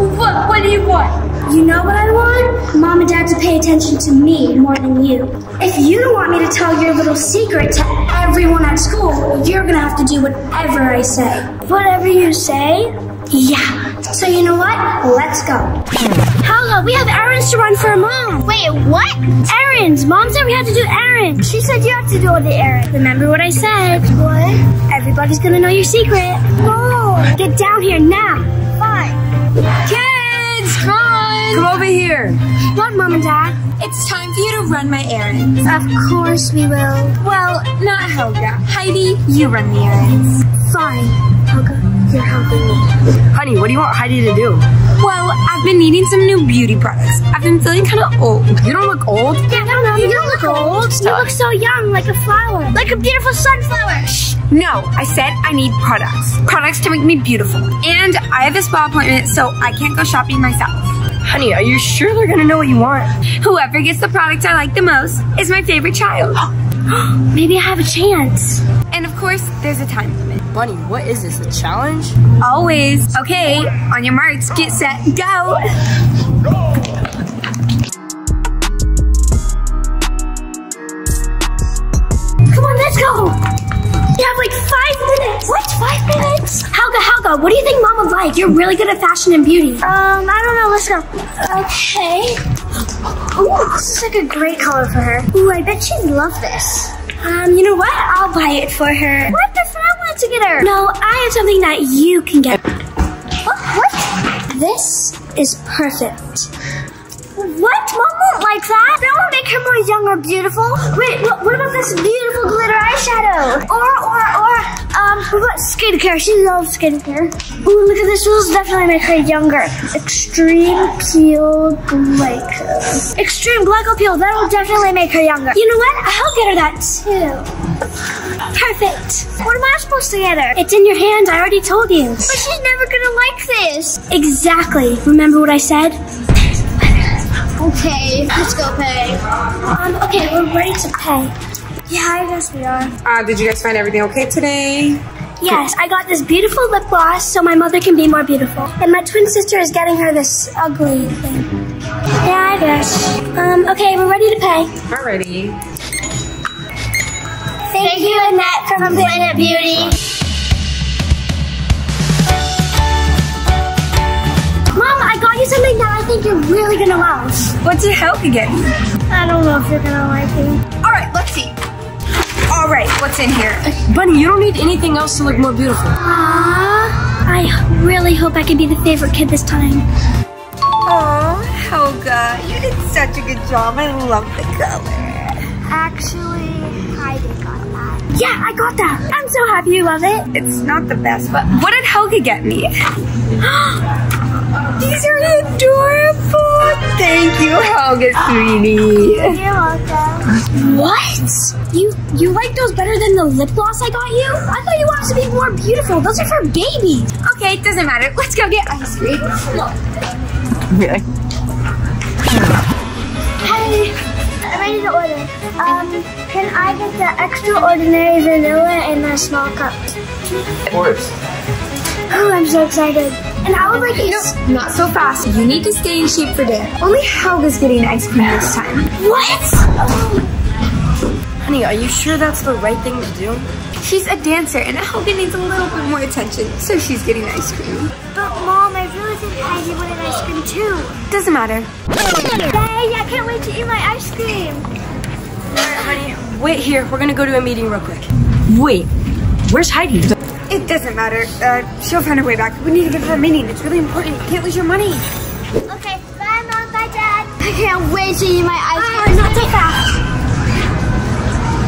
yet. What, what do you want? You know what I want? Mom and Dad to pay attention to me more than you. If you don't want me to tell your little secret to everyone at school, well, you're gonna have to do whatever I say. Whatever you say? Yeah, so you know what? Let's go. Helga, we have errands to run for Mom. Wait, what? Errands. Mom said we had to do errands. She said you have to do all the errands. Remember what I said. What? Everybody's gonna know your secret. Oh, get down here now. Fine. Kids, come on. Come over here. What, Mom and Dad? It's time for you to run my errands. Of course we will. Well, not Helga. Heidi, you run the errands. Fine, Helga. You're helping me. Honey, what do you want Heidi to do? Well, I've been needing some new beauty products. I've been feeling kind of old. You don't look old. Yeah, no, no, you, you don't look old. old. You look so young, like a flower. Like a beautiful sunflower. Shh. No, I said I need products. Products to make me beautiful. And I have a spa appointment, so I can't go shopping myself. Honey, are you sure they're gonna know what you want? Whoever gets the product I like the most is my favorite child. Maybe I have a chance. And of course, there's a time limit. Bunny, what is this, a challenge? Always. Okay, on your marks, get set, go! Come on, let's go! You have like five minutes! What, five minutes? Helga, Helga, what do you think Mom would like? You're really good at fashion and beauty. Um, I don't know, let's go. Okay. Ooh, this is like a great color for her. Ooh, I bet she'd love this. Um, you know what? I'll buy it for her. What? That's what I wanted to get her. No, I have something that you can get. What? What? This is perfect. What? Mom won't like that. That will make her more young or beautiful. Wait, what, what about this beautiful glitter eyeshadow? Or, or, or, um, what about skincare? She loves skincare. Ooh, look at this. This will definitely make her younger. Extreme Peel Glyco. Extreme Glyco Peel. That will definitely make her younger. You know what? I'll get her that too. Perfect. What am I supposed to get her? It's in your hand. I already told you. But she's never gonna like this. Exactly. Remember what I said? Okay, let's go pay. Um, okay, we're ready to pay. Yeah, I guess we are. Uh, did you guys find everything okay today? Yes, I got this beautiful lip gloss so my mother can be more beautiful. And my twin sister is getting her this ugly thing. Yeah, I guess. Um, okay, we're ready to pay. Alrighty. Thank, Thank you, Annette, from Planet Beauty. Mom, I got you something that I think you're really gonna love. What did Helga get? I don't know if you're gonna like it. All right, let's see. All right, what's in here? Bunny, you don't need anything else to look more beautiful. Aww, I really hope I can be the favorite kid this time. Aw, Helga, you did such a good job. I love the color. Actually, I did got that. Yeah, I got that. I'm so happy you love it. It's not the best, but what did Helga get me? These are adorable! Thank you, Helga, sweetie. You're welcome. What? You you like those better than the lip gloss I got you? I thought you wanted to be more beautiful. Those are for babies. Okay, it doesn't matter. Let's go get ice cream. Really? Hey, I'm ready to order. Um, can I get the extraordinary vanilla in a small cup? Of course. Oh, I'm so excited. And I would like it. No, not so fast. You need to stay in shape for dinner. Only Helga's getting ice cream this time. What? Honey, are you sure that's the right thing to do? She's a dancer and Helga needs a little bit more attention, so she's getting ice cream. But Mom, I really think Heidi wanted ice cream too. Doesn't matter. Hey, I can't wait to eat my ice cream. All right, honey, wait here. We're gonna go to a meeting real quick. Wait, where's Heidi? It Doesn't matter. Uh, she'll find her way back. We need to get to our meeting. It's really important. You can't lose your money. Okay. Bye, Mom. Bye, Dad. I can't wait to eat my ice cream. Not so fast.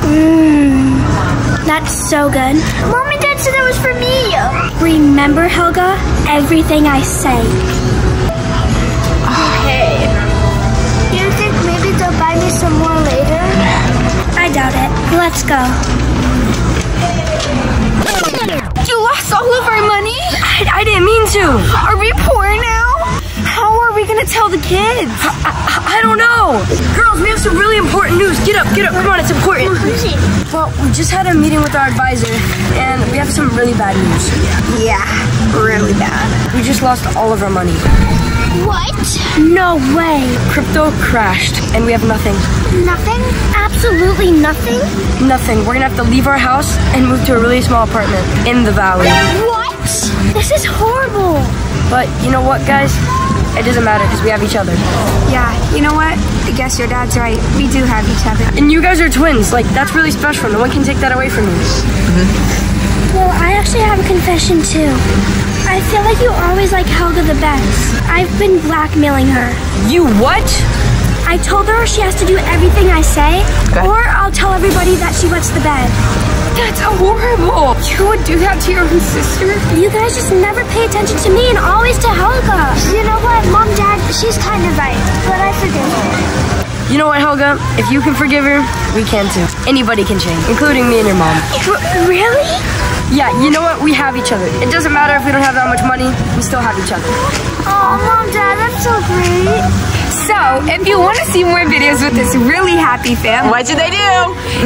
Mmm. That's so good. Mom and Dad said that was for me. Remember, Helga, everything I say. Okay. Do you think maybe they'll buy me some more later? I doubt it. Let's go. You lost all of our money? I, I didn't mean to. Are we poor now? How are we gonna tell the kids? I, I, I don't know. Girls, we have some really important news. Get up, get up, come on, it's important. Well, we just had a meeting with our advisor, and we have some really bad news. Yeah, really bad. We just lost all of our money. What? No way. Crypto crashed, and we have nothing. Nothing? Absolutely nothing? Nothing. We're gonna have to leave our house and move to a really small apartment in the valley. What? This is horrible. But you know what, guys? It doesn't matter because we have each other. Yeah, you know what? I guess your dad's right. We do have each other. And you guys are twins. Like, that's really special. No one can take that away from you. Mm-hmm. Well, I actually have a confession, too. I feel like you always like Helga the best. I've been blackmailing her. You what? I told her she has to do everything I say, okay, or I'll tell everybody that she wets the bed. That's horrible. You would do that to your own sister? You guys just never pay attention to me and always to Helga. You know what, Mom, Dad, she's kind of right, but I forgive her. You know what, Helga? If you can forgive her, we can too. Anybody can change, including me and your mom. Really? Yeah, you know what? We have each other. It doesn't matter if we don't have that much money. We still have each other. Oh, Mom, Dad, that's so great. So, if you want to see more videos with this really happy family, what should they do?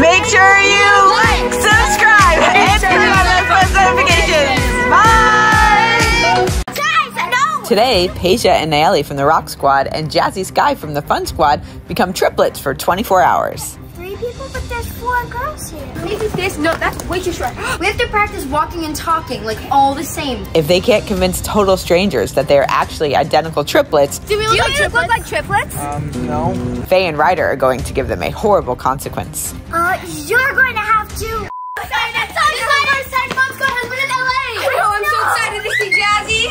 Make sure you like, subscribe, and turn on those post notifications. Bye! Guys, no! Today, Peja and Nayeli from the Rock Squad and Jazzy Sky from the Fun Squad become triplets for twenty-four hours. People, but there's four girls here. Maybe this, no, that's way too short. We have to practice walking and talking, like all the same. If they can't convince total strangers that they are actually identical triplets. Do we look, do like, triplets? look like triplets? Um, no. Faye and Ryder are going to give them a horrible consequence. Uh, you're going to have to. I'm sorry, next time you're on our side, Mom's going to live in L A. I know, I'm no. so excited to see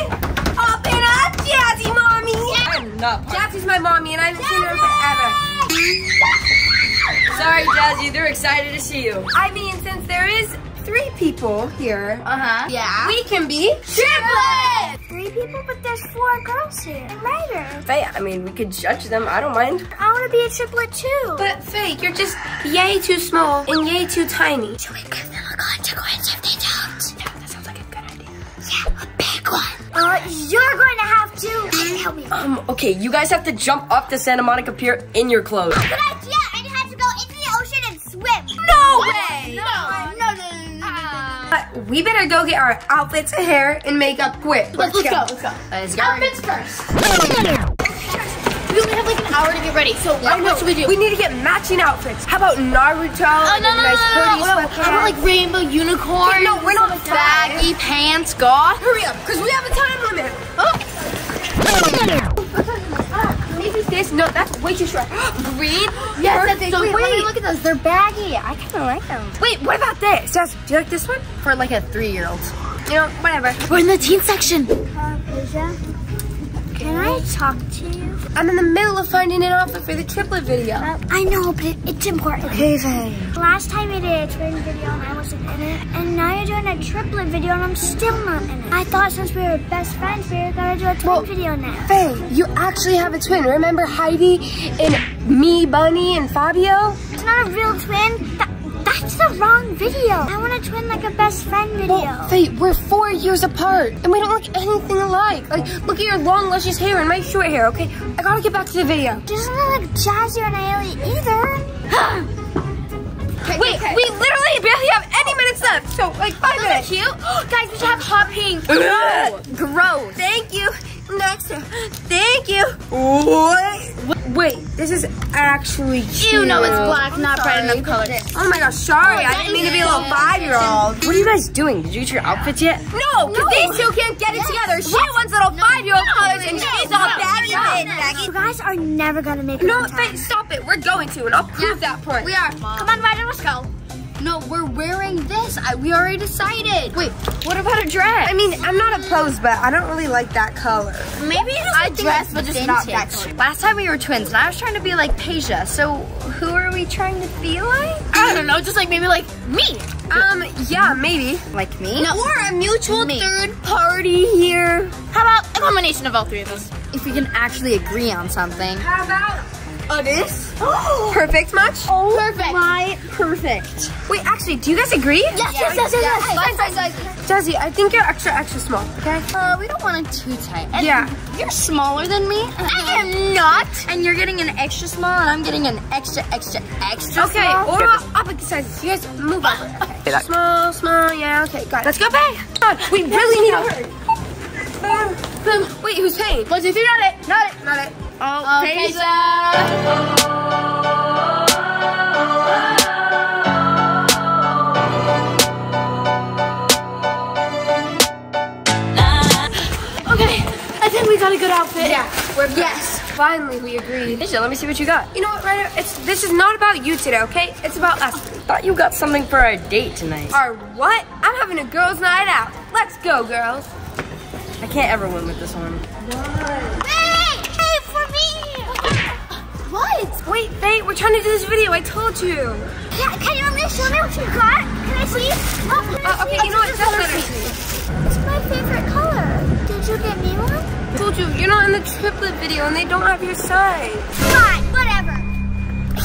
Jazzy. Up and up, Jazzy, Mommy. Yeah. I'm not. Jazzy's my mommy, and I haven't seen her forever. Sorry, Jazzy, they're excited to see you. I mean, since there is three people here, uh-huh, yeah, we can be triplets! Three people, but there's four girls here. And Ryder. Faye, I mean, we could judge them, I don't mind. I want to be a triplet too. But Faye, you're just yay too small and yay too tiny. Should we give them a consequence if they don't? Yeah, that sounds like a good idea. Yeah, a big one. Uh, you're going to have to help me. Um, okay, you guys have to jump up the Santa Monica Pier in your clothes. Good idea! We better go get our outfits, hair, and makeup quick. Let's, let's go. go. Let's go. Let's go. Outfits first. We only have like an hour to get ready, so yeah, what should we do? We need to get matching outfits. How about Naruto? Oh, no, no, nice no, no, no, no. How about like rainbow unicorn? Yeah, no, we're not like baggy pants, goth. Hurry up, because we have a time limit. Oh. Maybe this? No, that's way too short. Green? Yes, that's so wait, wait, look at those. They're baggy. I kind of like them. Wait, what about this? Jess, do you like this one? For like a three-year-old. You know, whatever. We're in the teen section. Uh, Peja, can I talk to you? I'm in the middle of finding an outfit for the triplet video. Uh, I know, but it, it's important. Okay, Faye. Last time you did a twin video and I wasn't in it. And now you're doing a triplet video and I'm still not in it. I thought since we were best friends, we were gonna do a twin well, video now. Faye, you actually have a twin. Remember Heidi and me, Bunny, and Fabio? It's not a real twin. That That's the wrong video. I want a twin like a best friend video. Well, Faye, we're four years apart, and we don't look anything alike. Like, look at your long, luscious hair and my short hair, okay? I gotta get back to the video. Doesn't look like Jazzy or Nayeli either. okay, Wait, okay. we literally barely have any minutes left, so like five Those minutes. Are cute. Guys, we should have hot pink. Gross. Gross. Thank you. Next. Thank you. What? Wait, this is actually cute. You know it's black, I'm not sorry. bright enough colors. Oh my gosh, sorry. Oh, I didn't mean to be a little five-year-old. What are you guys doing? Did you get your outfits yet? No, because no. these two can't get yes. it together. She what? wants little no. five-year-old no. colors, and no. she's no. all baggy no. no. baggy. You guys are never going to make it. No, stop it. We're going to, and I'll prove yeah. that point. We are. Mom. Come on, Ryder, let's go. No, we're wearing this. I, we already decided. Wait, what about a dress? I mean, I'm not opposed, but I don't really like that color. Maybe it's a dress, but just not that color. Last time we were twins, and I was trying to be like Peja. So who are we trying to be like? I don't know. Just like maybe like me. Um, yeah, maybe. Like me? No. Or a mutual me. third party here. How about a combination of all three of us? If we can actually agree on something. How about a this? Oh, perfect match? Oh, perfect. My perfect. Wait, actually, do you guys agree? Yes, yes, yes, yes, yes. yes, yes, yes, yes, yes. Jazzy, I think you're extra, extra small, okay? Uh, we don't want it too tight. And yeah. You're smaller than me. Uh-huh. I am not. And you're getting an extra small, and I'm getting an extra, extra, extra okay, small. Okay, or opposite sizes. You guys move over. Okay. Small, small, yeah, okay, got it. Let's go, Faye. We really need her. her. Wait, who's paying? One, two, three, not it, not it, not it. Oh, Taysha. Okay, I think we got a good outfit. Yeah, we're yes. Finally, we agreed. Taysha, let me see what you got. You know what, Ryder? It's this is not about you today, okay? It's about us. I thought you got something for our date tonight. Our what? I'm having a girls' night out. Let's go, girls. I can't ever win with this one. What? Wait! Hey, for me! What? Wait, Faye, we're trying to do this video, I told you. Yeah, can you let me show me what you got? Can I see? Oh, can uh, I okay, see? you know what, that's better. It's my favorite color. Did you get me one? I told you, you're not in the triplet video and they don't have your size. Fine, whatever. I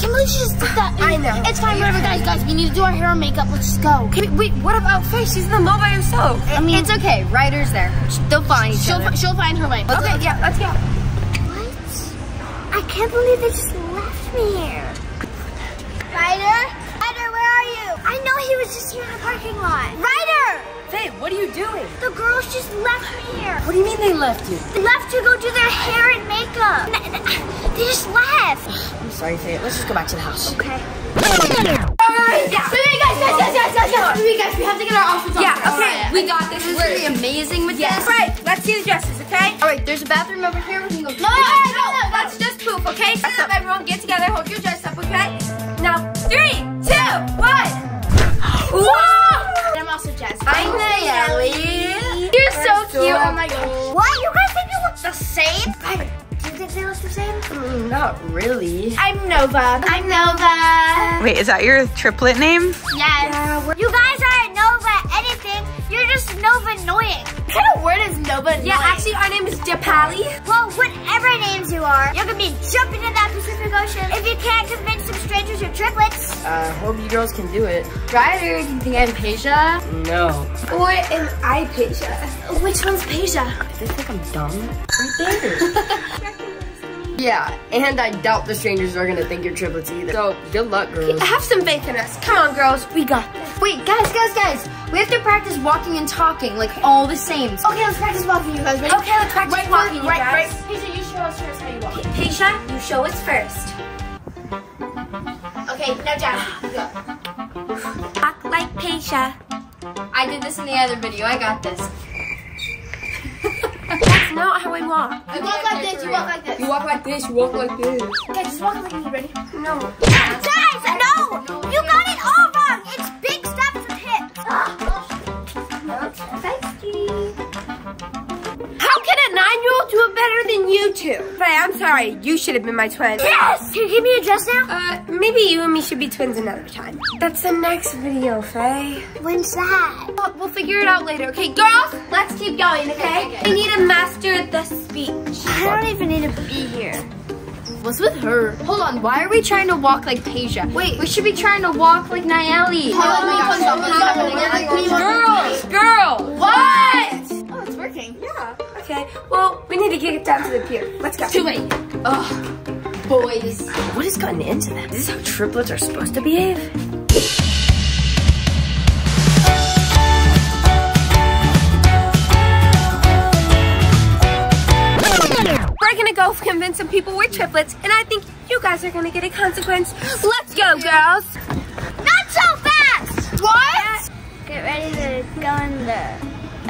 can't believe she just did that. I know. It's fine, whatever, guys, guys. We need to do our hair and makeup. Let's just go. Wait, wait, what about Faye? She's in the mall by herself. I mean, it's okay. Ryder's there. They'll find each she'll, other. She'll find her way. Let's okay, go. yeah, let's go. What? I can't believe they just left me here. Ryder? Ryder, where are you? I know he was just here in the parking lot. Ryder! Faye, what are you doing? The girls just left me here. What do you mean they left you? They left to go do their hair and makeup. They just left. I'm sorry, Faye. Let's just go back to the house. Okay. Alright, yeah. So wait, guys, guys, guys, guys, guys, guys. Wait, guys, we have to get our outfits on. Yeah, first. okay. Right. We got this. This is going to be amazing with yes. this. Alright, let's see the dresses, okay? Alright, there's a bathroom over here. We can go. No, no, no, no, no. Let's just poop, okay? Sit up, everyone. Get together. Hold your dress up, okay? Now, three, two, one. Whoa! Jessica. Hi, Nayeli. You're so cute. Oh my gosh. What? You guys think you look the same? I, do you think they look the same? Mm, not really. I'm Nova. I'm Nova. Wait, is that your triplet name? Yes. Yeah, you guys aren't Nova anything. You're just Nova annoying. What kind of word is Nova annoying? Yeah, actually, our name is Japali. Well, whatever names you are, you're going to be jumping in that Pacific Ocean if you can't convince some strangers you're triplets. I uh, hope you girls can do it. Ryder, do you think I'm Peja? No. Or am I Peja? Which one's Peja? Do they think I'm dumb? Right there. Yeah, and I doubt the strangers are gonna think you're triplets either. So, good luck, girls. Have some faith in us. Come on, girls. We got this. Wait, guys, guys, guys. We have to practice walking and talking, like all the same. Okay, let's practice walking, you guys. Ready? Okay, let's practice right, walking, right, you guys. Right, right. Peja, you show us first how you walk. Peja, you show us first. Okay, now Jazzy, go. Talk like Taysha. I did this in the other video, I got this. That's not how I walk. You walk like this, you walk like this. You walk like this, you walk like this. Okay, just walk like this, ready? No. Guys, no! You got it all wrong! It's big steps and hips. How can a nine-year-old do it better than you two? Faye, I'm sorry, you should have been my twin. Yes! Can you give me a dress now? Uh, maybe you and me should be twins another time. That's the next video, Faye. When's that? Well, we'll figure it out later, okay? Girls, let's keep going, okay? okay, okay. We need to master the speech. I don't even need to be here. What's with her? Hold on, why are we trying to walk like Taysha? Wait, we should be trying to walk like Nayeli. Oh, oh my gosh, something's happening. happening. Girls, girl, what? Oh, it's working. Yeah. Okay, well, we need to get down to the pier. Let's go. Too late. Oh, boys. What has gotten into them? Is this how triplets are supposed to behave? We're gonna go convince some people we're triplets, and I think you guys are gonna get a consequence. Let's go, girls. Not so fast. What? Get ready to go in the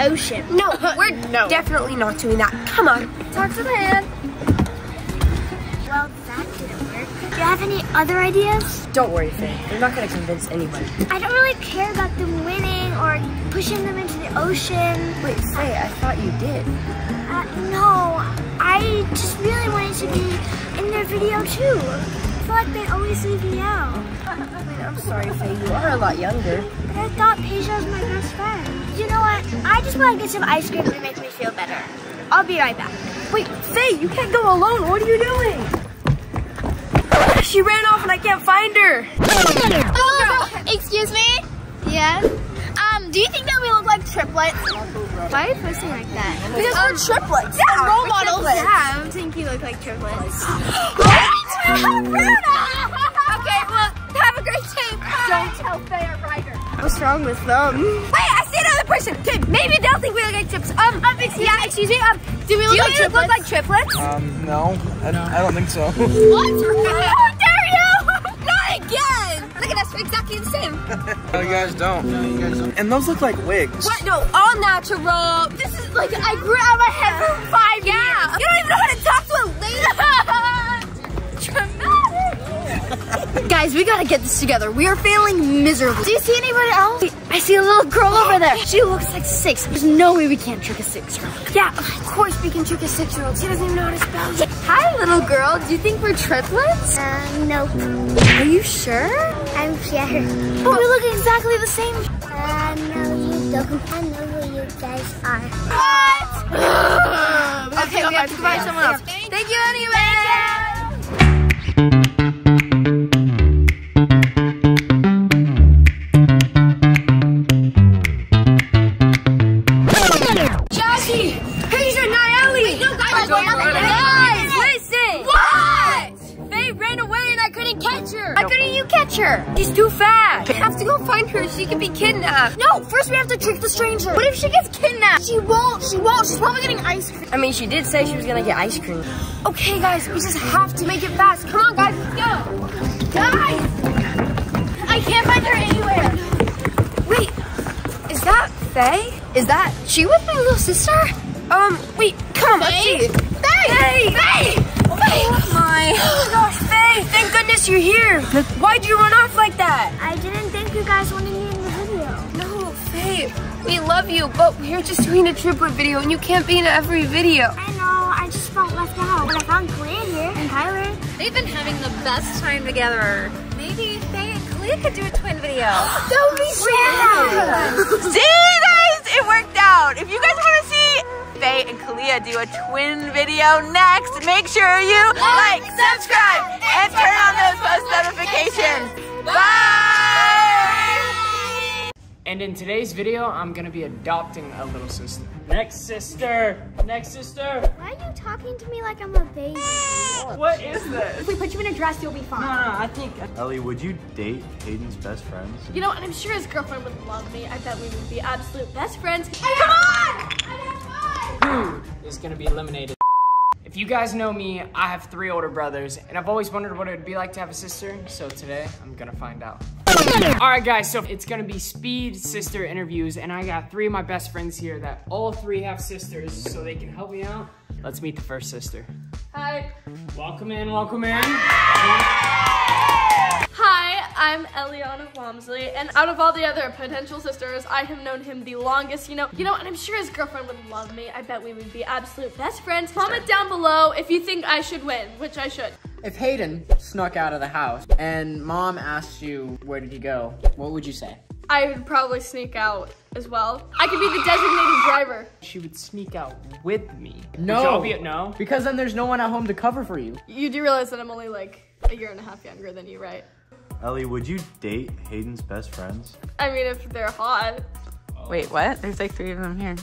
ocean. No, we're no. definitely not doing that. Come on. Talk to the hand. Well, that didn't work. Do you have any other ideas? Don't worry, Faye. They're not going to convince anybody. I don't really care about them winning or pushing them into the ocean. Wait, Faye, I thought you did. Uh, no, I just really wanted to be in their video too. I feel like they always leave me out. I'm sorry, Faye. You are a lot younger. But I thought Peja was my best friend. You know what? I just want to get some ice cream to make me feel better. I'll be right back. Wait, Faye, you can't go alone. What are you doing? She ran off and I can't find her. Oh, excuse me? Yeah? Um, do you think that we look like triplets? Why are you posting like that? Because um, we're triplets. Yeah, we're role models. Triplets. Yeah, I think you look like triplets. Okay, well, have a great day. Bye. Don't tell Faye or Ryder. What's wrong with them? Wait, I see another person. Okay, maybe they'll think we look like triplets. Um, um excuse yeah, me? excuse me. Um, do we look do like triplets? look like triplets? Um, no, I don't, I don't think so. What? Again! Look at us, we're exactly the same. No, you guys don't. No, you guys don't. And those look like wigs. What? No, all natural. This is like, I grew out of my head for five yeah. years. You don't even know how to talk to a lady. Traumatic. Guys, we gotta get this together. We are failing miserably. Do you see anybody else? I see a little girl over there. She looks like six. There's no way we can't trick a six-year-old. Yeah, of course we can trick a six-year-old. She doesn't even know how to spell it. Hi, little girl. Do you think we're triplets? Uh, nope. Are you sure? I'm sure. But we look exactly the same. Uh, no, you don't. I know who you guys are. What? Okay, we have to find someone else. Thank, Thank you anyway. Thank you. She's too fast. We have to go find her. She could be kidnapped. No, first we have to trick the stranger. What if she gets kidnapped? She won't. She won't. She's probably getting ice cream. I mean, she did say she was gonna get ice cream. Okay, guys, we just have to make it fast. Come on, guys, let's go. Guys, I can't find her anywhere. Wait, is that Faye? Is that she with my little sister? Um, wait, come on, Faye. Let's see. Faye. Faye. Faye. Faye. Oh my. Oh gosh, Faye. Thank goodness you're here. Why'd you run off like that? I didn't think you guys wanted me in the video. No, Faye. We love you, but we're just doing a triplet video, and you can't be in every video. I know. I just felt left out. But I found Glenn here and Tyler. They've been having the best time together. Maybe Faye and Kailia could do a twin video. That would be so fun. See, guys, it worked out. If you guys want to see Faye and Kailia do a twin video next, make sure you like, subscribe, and turn on those post notifications. Bye! And in today's video, I'm gonna be adopting a little sister. Next sister! Next sister! Why are you talking to me like I'm a baby? What is this? If we put you in a dress, you'll be fine. No, no, I think... Ellie, would you date Hayden's best friends? You know, and I'm sure his girlfriend would love me. I bet we would be absolute best friends. Come on! Who is gonna be eliminated? If you guys know me, I have three older brothers, and I've always wondered what it would be like to have a sister, so today, I'm gonna find out. Alright guys, so it's gonna be speed sister interviews, and I got three of my best friends here that all three have sisters, so they can help me out. Let's meet the first sister. Hi. Welcome in, welcome in. Hi, I'm Eliana Walmsley, and out of all the other potential sisters, I have known him the longest, you know, you know, and I'm sure his girlfriend would love me. I bet we would be absolute best friends. Comment down below if you think I should win, which I should. If Hayden snuck out of the house and mom asked you, where did he go? What would you say? I would probably sneak out as well. I could be the designated driver. She would sneak out with me. No. Be, no. Because then there's no one at home to cover for you. You do realize that I'm only like a year and a half younger than you, right? Ellie, would you date Hayden's best friends? I mean, if they're hot. Oh. Wait, what? There's like three of them here.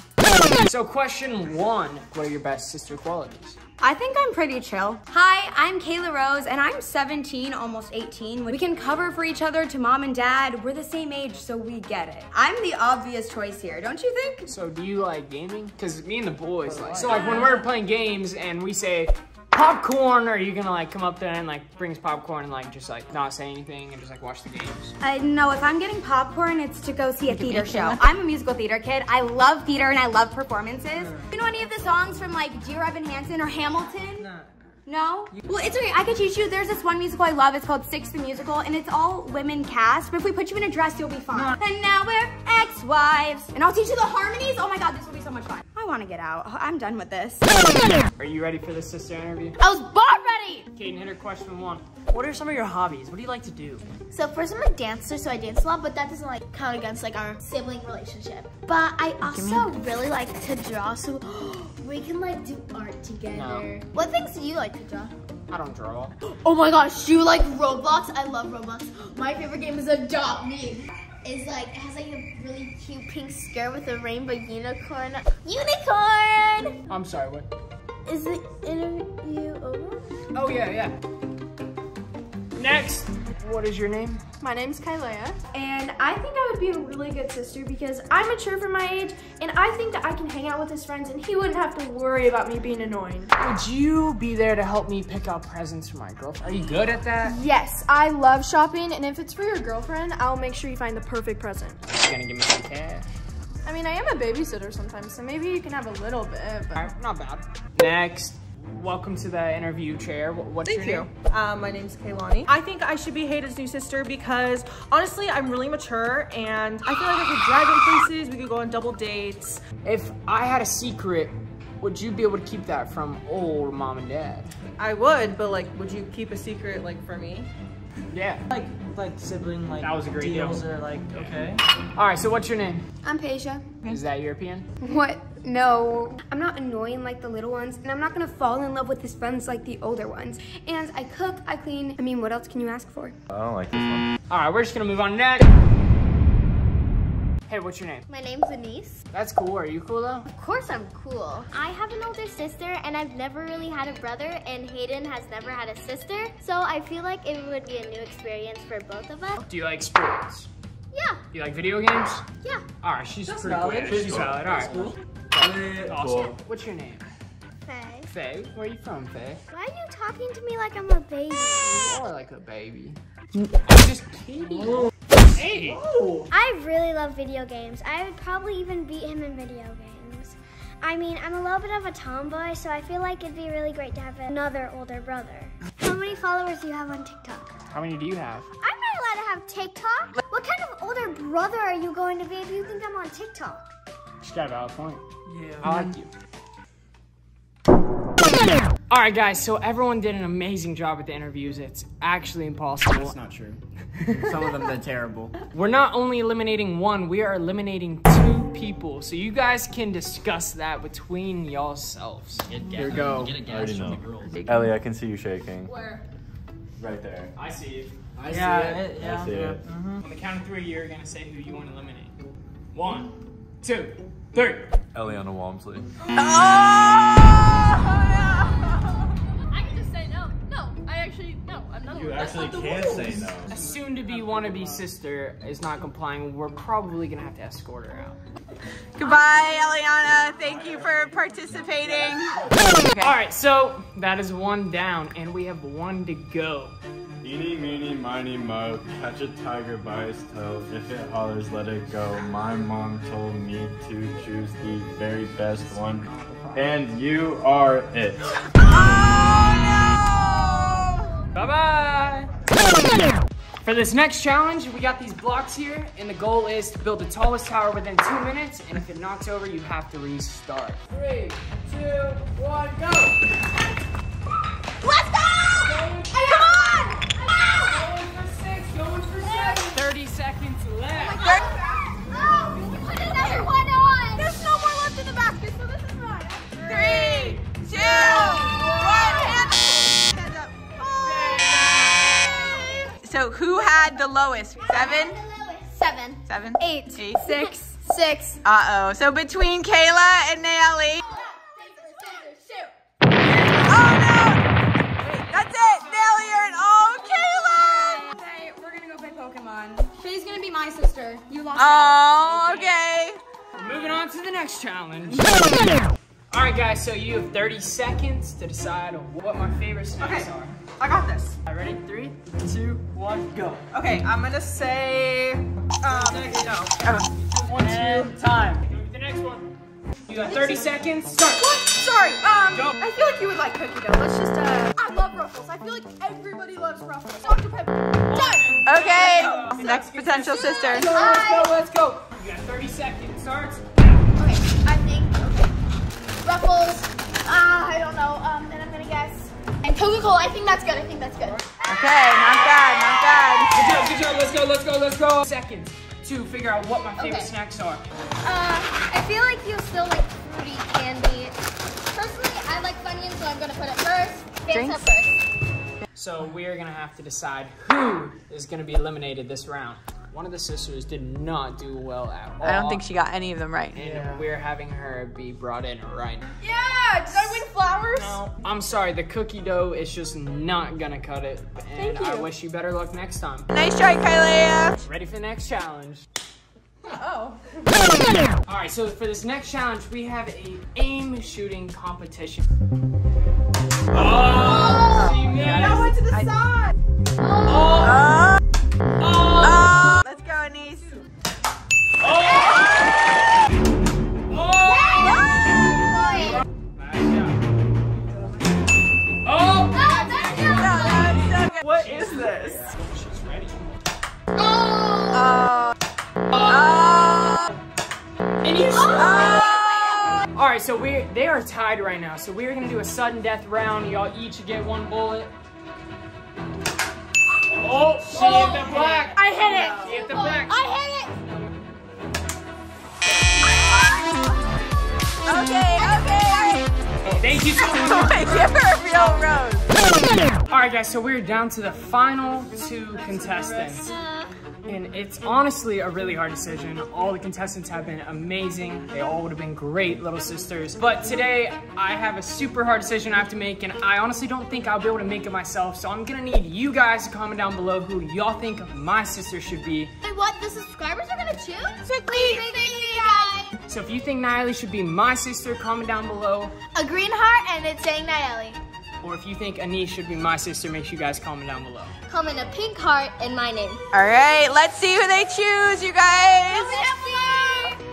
So question one, what are your best sister qualities? I think I'm pretty chill. Hi, I'm Kayla Rose, and I'm seventeen, almost eighteen. We can cover for each other to mom and dad. We're the same age, so we get it. I'm the obvious choice here, don't you think? So do you like gaming? Because me and the boys like, so like when we're playing games and we say, popcorn, are you gonna like come up there and like bring us popcorn and like just like not say anything and just like watch the games? Uh, no, if I'm getting popcorn, it's to go see a theater show. I'm a musical theater kid. I love theater and I love performances. Do you know any of the songs from like Dear Evan Hansen or Hamilton? No. No? Well, it's okay, I could teach you. There's this one musical I love, it's called Six the Musical, and it's all women cast, but if we put you in a dress, you'll be fine. No. And now we're ex-wives, and I'll teach you the harmonies. Oh my God, this will be so much fun. I wanna get out, I'm done with this. Are you ready for the sister interview? I was born ready! Kaden, hit her question one. What are some of your hobbies? What do you like to do? So first I'm a dancer, so I dance a lot, but that doesn't like count against like our sibling relationship. But I also really like to draw, so we can like do art together. No. What things do you like to draw? I don't draw. Oh my gosh, you like Roblox? I love Roblox. My favorite game is Adopt Me. It's like, it has like a really cute pink skirt with a rainbow unicorn. Unicorn! I'm sorry, what? Is the interview over? Oh yeah, yeah. Next! What is your name? My name's Kailia. And I think I would be a really good sister because I'm mature for my age and I think that I can hang out with his friends and he wouldn't have to worry about me being annoying. Would you be there to help me pick out presents for my girlfriend? Are you good at that? Yes, I love shopping and if it's for your girlfriend, I'll make sure you find the perfect present. You're gonna give me some cash? I mean, I am a babysitter sometimes, so maybe you can have a little bit, but... Right, not bad. Next. Welcome to the interview chair. What's Thank your you. name? Uh, my name's Keilani. I think I should be Hayden's new sister because honestly, I'm really mature and I feel like I could drive in places, we could go on double dates. If I had a secret, would you be able to keep that from old mom and dad? I would, but like, would you keep a secret like for me? Yeah. Like, like sibling like that was a great deals deal. Are like, yeah. Okay. All right, so what's your name? I'm Peja. Is that European? What? No, I'm not annoying like the little ones and I'm not gonna fall in love with his friends like the older ones. And I cook, I clean, I mean, what else can you ask for? I don't like this one. All right, we're just gonna move on next. Hey, what's your name? My name's Denise. That's cool. Are you cool though? Of course I'm cool. I have an older sister and I've never really had a brother and Hayden has never had a sister. So I feel like it would be a new experience for both of us. Do you like sports? Yeah. You like video games? Yeah. All right, she's That's pretty solid. She's cool. solid, all right. Cool. Awesome. Cool. What's your name? Faye. Faye? Where are you from, Faye? Why are you talking to me like I'm a baby? You are like a baby. I'm just kidding. Hey! Whoa. I really love video games. I would probably even beat him in video games. I mean, I'm a little bit of a tomboy, so I feel like it'd be really great to have another older brother. How many followers do you have on TikTok? How many do you have? I'm not allowed to have TikTok. What kind of older brother are you going to be if you think I'm on TikTok? She's got a valid point. Yeah. I like you. All right, guys, so everyone did an amazing job at the interviews. It's actually impossible. That's not true. Some of them are terrible. We're not only eliminating one, we are eliminating two people. So you guys can discuss that between yourselves. Here we go. Get a gas I from the girls. Ally, I can see you shaking. Where? Right there. I see you. I yeah, see it. it yeah. I see it. Uh -huh. On the count of three, you're going to say who you want to eliminate. One, two, three. Eliana Walmsley. Oh, no. I can just say no. No, I actually, no, I'm not. You actually can't say no. A soon-to-be wannabe sister is not complying. We're probably gonna have to escort her out. Goodbye, Eliana. Thank you for participating. Okay. All right, so that is one down, and we have one to go. Eeny, meeny, miny, moe, catch a tiger by its tail, if it hollers, let it go. My mom told me to choose the very best one, and you are it. Oh no! Bye-bye! For this next challenge, we got these blocks here, and the goal is to build the tallest tower within two minutes, and if it knocks over, you have to restart. Three, two, one, go! Let's go! thirty seconds left. Oh my God. No, put another one on. There's no more left in the basket, so this is mine. Three, two, one. So who had the lowest? Seven? Seven. Seven. Eight. Eight. Six. Six. Uh-oh. So between Kayla and Nayeli. She's gonna be my sister. You lost. Oh, okay. okay. Moving on to the next challenge. All right, guys. So you have thirty seconds to decide what my favorite snacks okay. are. I got this. All right, ready? Three, two, one, go. Okay, I'm gonna say. Um, no. One, two, time. Go with the next one. You got thirty seconds. Start. What? Sorry. Um, go. I feel like you would like cookie dough. Let's just uh. I love Ruffles. I feel like everybody loves Ruffles. Doctor Pepper. Done. Okay. Oh, next so potential sister. Let's go, let's go, let's go. You got thirty seconds. Starts. Okay, I think. Okay. Ruffles. Ah, uh, I don't know. Um, and I'm gonna guess. And Coca-Cola. I think that's good. I think that's good. Okay, not bad, not bad. Good job, good job. Let's go, let's go, let's go. Seconds to figure out what my favorite okay. snacks are. Uh, I feel like you'll still like fruity candy. Personally, I like Funyuns, so I'm gonna put it first. Drinks. Up first. So we're gonna have to decide who is gonna be eliminated this round. One of the sisters did not do well at all. I don't think she got any of them right. And yeah. we're having her be brought in right now. Yeah, did I win flowers? No, I'm sorry, the cookie dough is just not gonna cut it. And Thank you. I wish you better luck next time. Nice try, Kailia. Ready for the next challenge. Uh oh. All right, so for this next challenge, we have a aim shooting competition. Oh, oh see, man. Yeah, that went to the I... side. Oh. Oh. Oh. Oh. What is this? Yeah. She's ready. Oh! Uh, oh! Uh, and you uh, All right, so we they are tied right now. So we're gonna do a sudden death round. Y'all each get one bullet. Oh! She oh, hit the black. I hit it. She hit the black. I hit it. Okay. Okay. All right. Thank you so much. Give her a real rose. Alright guys, so we're down to the final two contestants. And it's honestly a really hard decision. All the contestants have been amazing. They all would have been great little sisters. But today, I have a super hard decision I have to make, and I honestly don't think I'll be able to make it myself. So I'm gonna need you guys to comment down below who y'all think my sister should be. Wait, what? The subscribers are gonna choose? Quickly! So if you think Nayeli should be my sister, comment down below. A green heart, and it's saying Nayeli. Or if you think Anish should be my sister, make sure you guys comment down below. Comment a pink heart and my name. All right, let's see who they choose, you guys.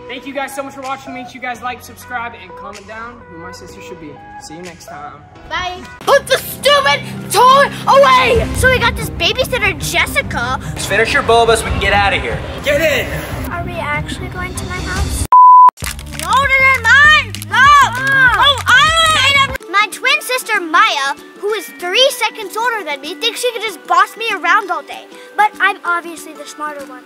Thank you guys so much for watching. Make sure you guys like, subscribe, and comment down who my sister should be. See you next time. Bye. Put the stupid toy away. So we got this babysitter, Jessica. Just finish your bulbas, we can get out of here. Get in. Are we actually going to my house? No, they're mine. No. Oh, I. My twin sister, Maya, who is three seconds older than me, thinks she could just boss me around all day. But I'm obviously the smarter one.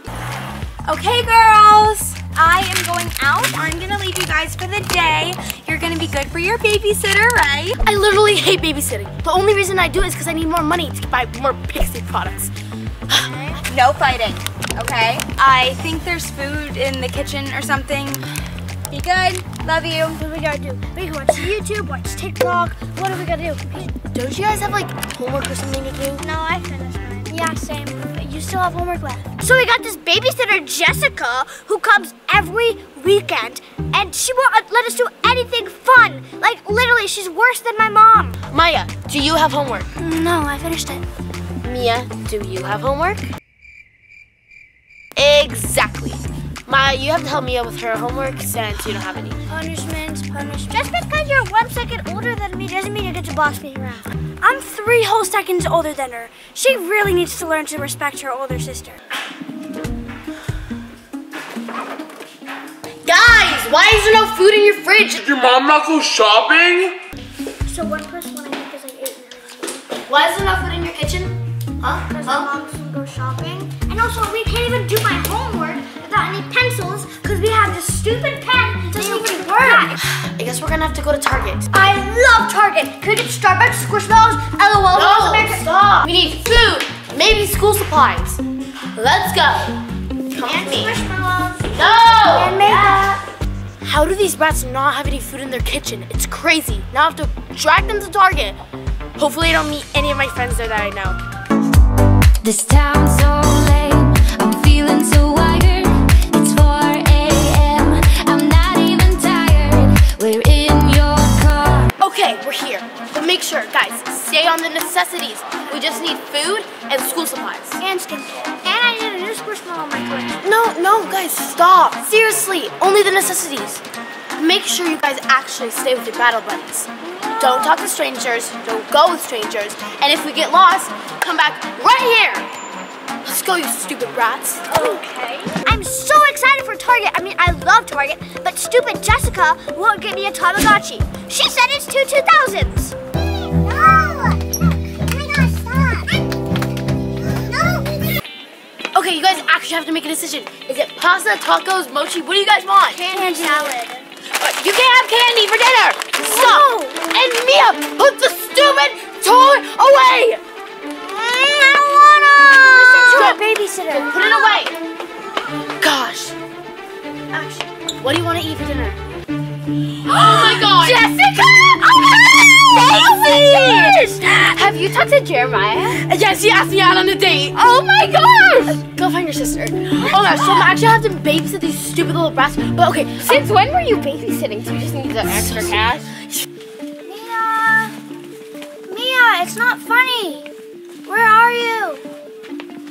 Okay, girls. I am going out. I'm going to leave you guys for the day. You're going to be good for your babysitter, right? I literally hate babysitting. The only reason I do is because I need more money to buy more Pixie products. Okay. No fighting, okay? I think there's food in the kitchen or something. Be good. Love you. What do we gotta do? We can watch YouTube, watch TikTok. What do we gotta do? Don't you guys have like homework or something to do? No, I finished mine. Yeah, same. But you still have homework left. So we got this babysitter, Jessica, who comes every weekend, and she won't let us do anything fun. Like literally, she's worse than my mom. Maya, do you have homework? No, I finished it. Mia, do you have homework? Exactly. Maya, you have to help Mia with her homework since you don't have any. Punishments, punishments. Just because you're one second older than me doesn't mean you get to boss me around. I'm three whole seconds older than her. She really needs to learn to respect her older sister. Guys, why is there no food in your fridge? Did your mom not go shopping? So one plus one I think is like eight now. Why is there no food in your kitchen? Huh? Because huh? my mom doesn't go shopping. And also, we can't even do my homework without any pencils because we have this stupid pen to even work. I guess we're gonna have to go to Target. I love Target. Could we get Starbucks, Squishmallows, LOL? No, stop. We need food, maybe school supplies. Let's go. Come and with me. Squishmallows. No. And makeup. How do these rats not have any food in their kitchen? It's crazy. Now I have to drag them to Target. Hopefully, I don't meet any of my friends there that I know. This town's so lame. I'm feeling so wired. Okay, we're here, but make sure, guys, stay on the necessities. We just need food and school supplies. And skincare. And I need a new Squishmallow on my collection. No, no, guys, stop. Seriously, only the necessities. Make sure you guys actually stay with your battle buddies. don't talk to strangers, don't go with strangers, and if we get lost, come back right here! Let's go, you stupid rats. Okay. I'm so excited for Target. I mean, I love Target, but stupid Jessica won't get me a Tamagotchi. She said it's two two thousands. Okay, you guys actually have to make a decision. Is it pasta, tacos, mochi? What do you guys want? Candy salad. You can't have candy for dinner. Stop. And Mia, put the stupid toy away. I don't wanna. Listen to our babysitter. Go put it away. Gosh. Actually, what do you want to eat for dinner? Oh my God. Jessica. Oh my gosh. Have you talked to Jeremiah? Yes, he asked me out on a date. Oh my gosh! Go find your sister. Oh gosh, so I'm actually have to babysit these stupid little brats. But okay, since um, when were you babysitting? So you just need the extra cash? Mia! Mia, it's not funny. Where are you?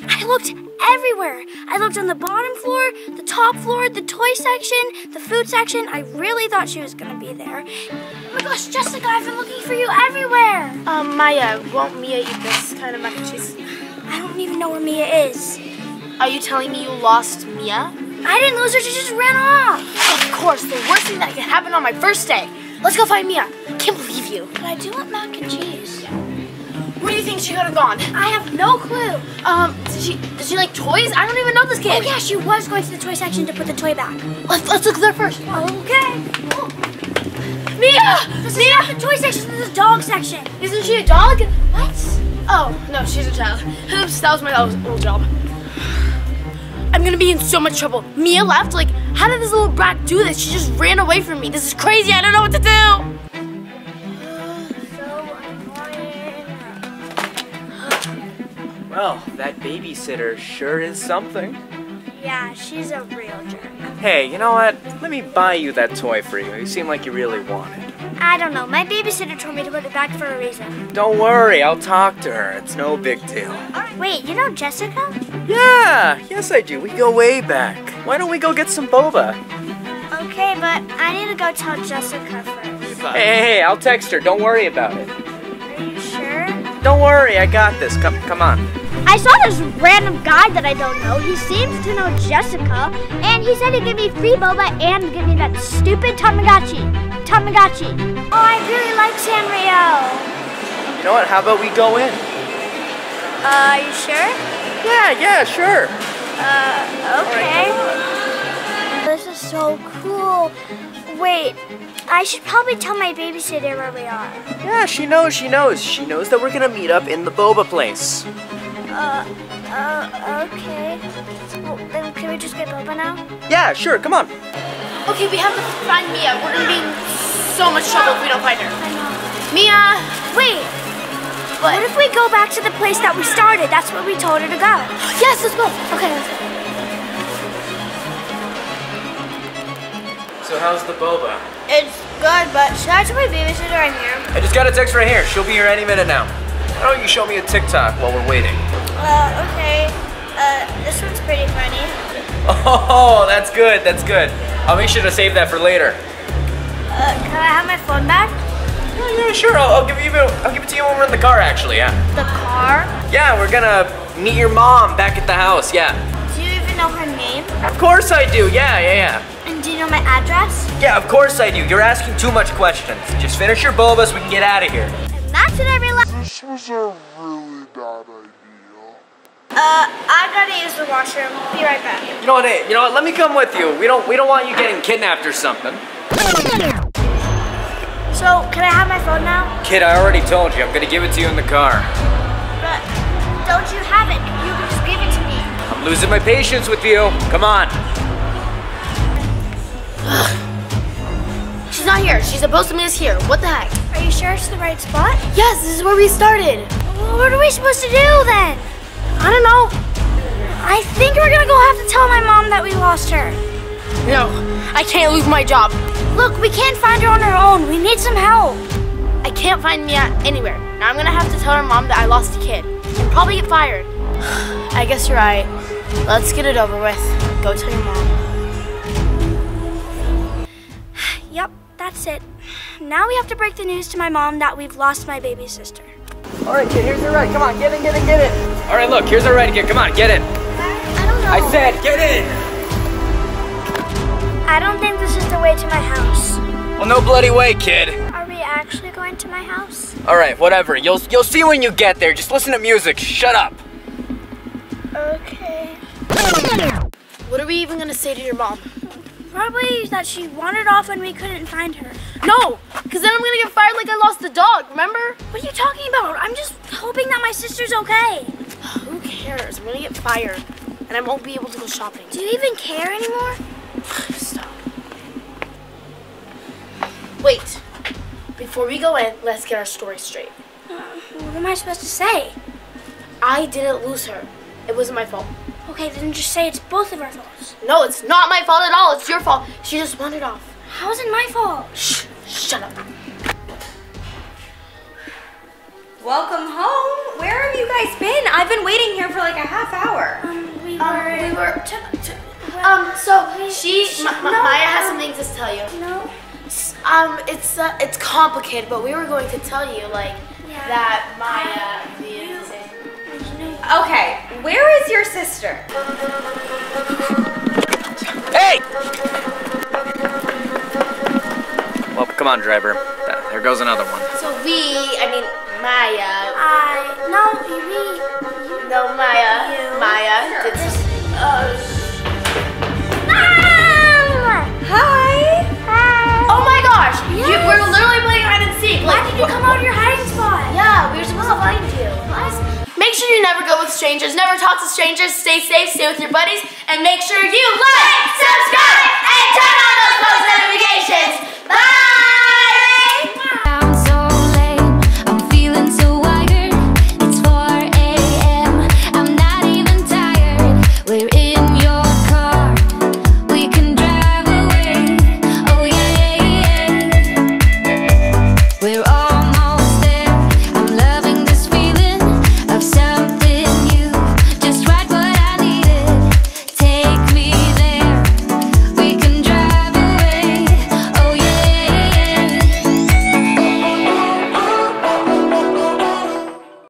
I looked everywhere. I looked on the bottom floor, the top floor, the toy section, the food section. I really thought she was gonna be there. Oh my gosh, Jessica, I've been looking for you everywhere. Um, Maya, won't Mia eat this kind of mac and cheese? I don't even know where Mia is. Are you telling me you lost Mia? I didn't lose her, she just ran off. Of course, the worst thing that could happen on my first day. Let's go find Mia. I can't believe you. But I do want mac and cheese. Yeah. Where do you think she could have gone? I have no clue. Um, did she, did she like toys? I don't even know this kid. Oh yeah, she was going to the toy section to put the toy back. Let's, let's look there first. Okay. Oh. Mia! This Mia! Is not the toy section, this is the dog section. Isn't she a dog? What? Oh, no, she's a child. Oops, that was my old job. I'm gonna be in so much trouble. Mia left, like, how did this little brat do this? She just ran away from me. This is crazy, I don't know what to do. Well, that babysitter sure is something. Yeah, she's a real jerk. Hey, you know what? Let me buy you that toy for you. You seem like you really want it. I don't know. My babysitter told me to put it back for a reason. Don't worry. I'll talk to her. It's no big deal. Right. Wait, you know Jessica? Yeah. Yes, I do. We go way back. Why don't we go get some boba? Okay, but I need to go tell Jessica first. Hey, hey, hey. I'll text her. Don't worry about it. Are you sure? Don't worry. I got this. Come, come on. I saw this random guy that I don't know. He seems to know Jessica, and he said he'd give me free boba and give me that stupid Tamagotchi. Tamagotchi. Oh, I really like Sanrio. You know what? How about we go in? Uh, are you sure? Yeah, yeah, sure. Uh, okay. Right. This is so cool. Wait, I should probably tell my babysitter where we are. Yeah, she knows, she knows. She knows that we're gonna meet up in the boba place. Uh, uh, okay. Well, then can we just get boba now? Yeah, sure, come on. Okay, we have to find Mia. We're gonna be in so much trouble if we don't find her. I know. Mia! Wait! What? What if we go back to the place that we started? That's where we told her to go. Yes, let's go! Okay, let's go. So how's the boba? It's good, but should I tell my babysitter I'm here? I just got a text right here. She'll be here any minute now. Why don't you show me a TikTok while we're waiting? Uh, okay. Uh, this one's pretty funny. Oh, that's good, that's good. I'll make sure to save that for later. Uh, can I have my phone back? Yeah, yeah, sure. I'll, I'll give you. I'll give it to you when we're in the car, actually, yeah. The car? Yeah, we're gonna meet your mom back at the house, yeah. Do you even know her name? Of course I do, yeah, yeah, yeah. And do you know my address? Yeah, of course I do. You're asking too much questions. Just finish your boba so we can get out of here. And that's what I realized. This was a really bad idea. Uh, I gotta use the washroom. Be right back. You know what? Hey, you know what? Let me come with you. We don't. We don't want you getting kidnapped or something. So, can I have my phone now? Kid, I already told you. I'm gonna give it to you in the car. But don't you have it? You can just give it to me. I'm losing my patience with you. Come on. She's not here. She's supposed to meet us here. What the heck? Are you sure it's the right spot? Yes, this is where we started. Well, what are we supposed to do then? I don't know. I think we're gonna go have to tell my mom that we lost her. No, I can't lose my job. Look, we can't find her on her own. We need some help. I can't find Mia anywhere. Now I'm gonna have to tell her mom that I lost a kid and probably get fired. I guess you're right. Let's get it over with. Go tell your mom. Yep, that's it. Now we have to break the news to my mom that we've lost my baby sister. All right, kid, here's your ride. Come on, get in, get in, get in. All right, look, here's our ride again. Come on, get in. I don't know. I said, get in. I don't think this is the way to my house. Well, no bloody way, kid. Are we actually going to my house? All right, whatever. You'll you'll see when you get there. Just listen to music. Shut up. Okay. What are we even gonna say to your mom? Probably that she wandered off and we couldn't find her. No, because then I'm going to get fired like I lost the dog, remember? What are you talking about? I'm just hoping that my sister's okay. Who cares? I'm going to get fired and I won't be able to go shopping. Do you even care anymore? Stop. Wait, before we go in, let's get our story straight. Uh, what am I supposed to say? I didn't lose her. It wasn't my fault. Okay, then just say it's both of our faults. No, it's not my fault at all. It's your fault. She just wandered off. How is it my fault? Shh, shut up. Welcome home. Where have you guys been? I've been waiting here for like a half hour. Um, we were... Um, we were well, um so, we, she... she Ma no, Maya has um, something to tell you. No. Um, it's, uh, it's complicated, but we were going to tell you, like, yeah. that Maya... The, Okay, where is your sister? Hey! Well, come on, driver. There goes another one. So we, I mean, Maya. I, no, we. No, Maya. You. Maya. Sure. Did this, uh, ah! Hi. Hi. Oh my gosh. Yes. You, we're literally playing hide and seek. Like, why did you come out of your hiding spot? Yeah, we were supposed to find you. What? Make sure you never go with strangers, never talk to strangers, stay safe, stay with your buddies, and make sure you like, subscribe, and turn on those post notifications. Bye!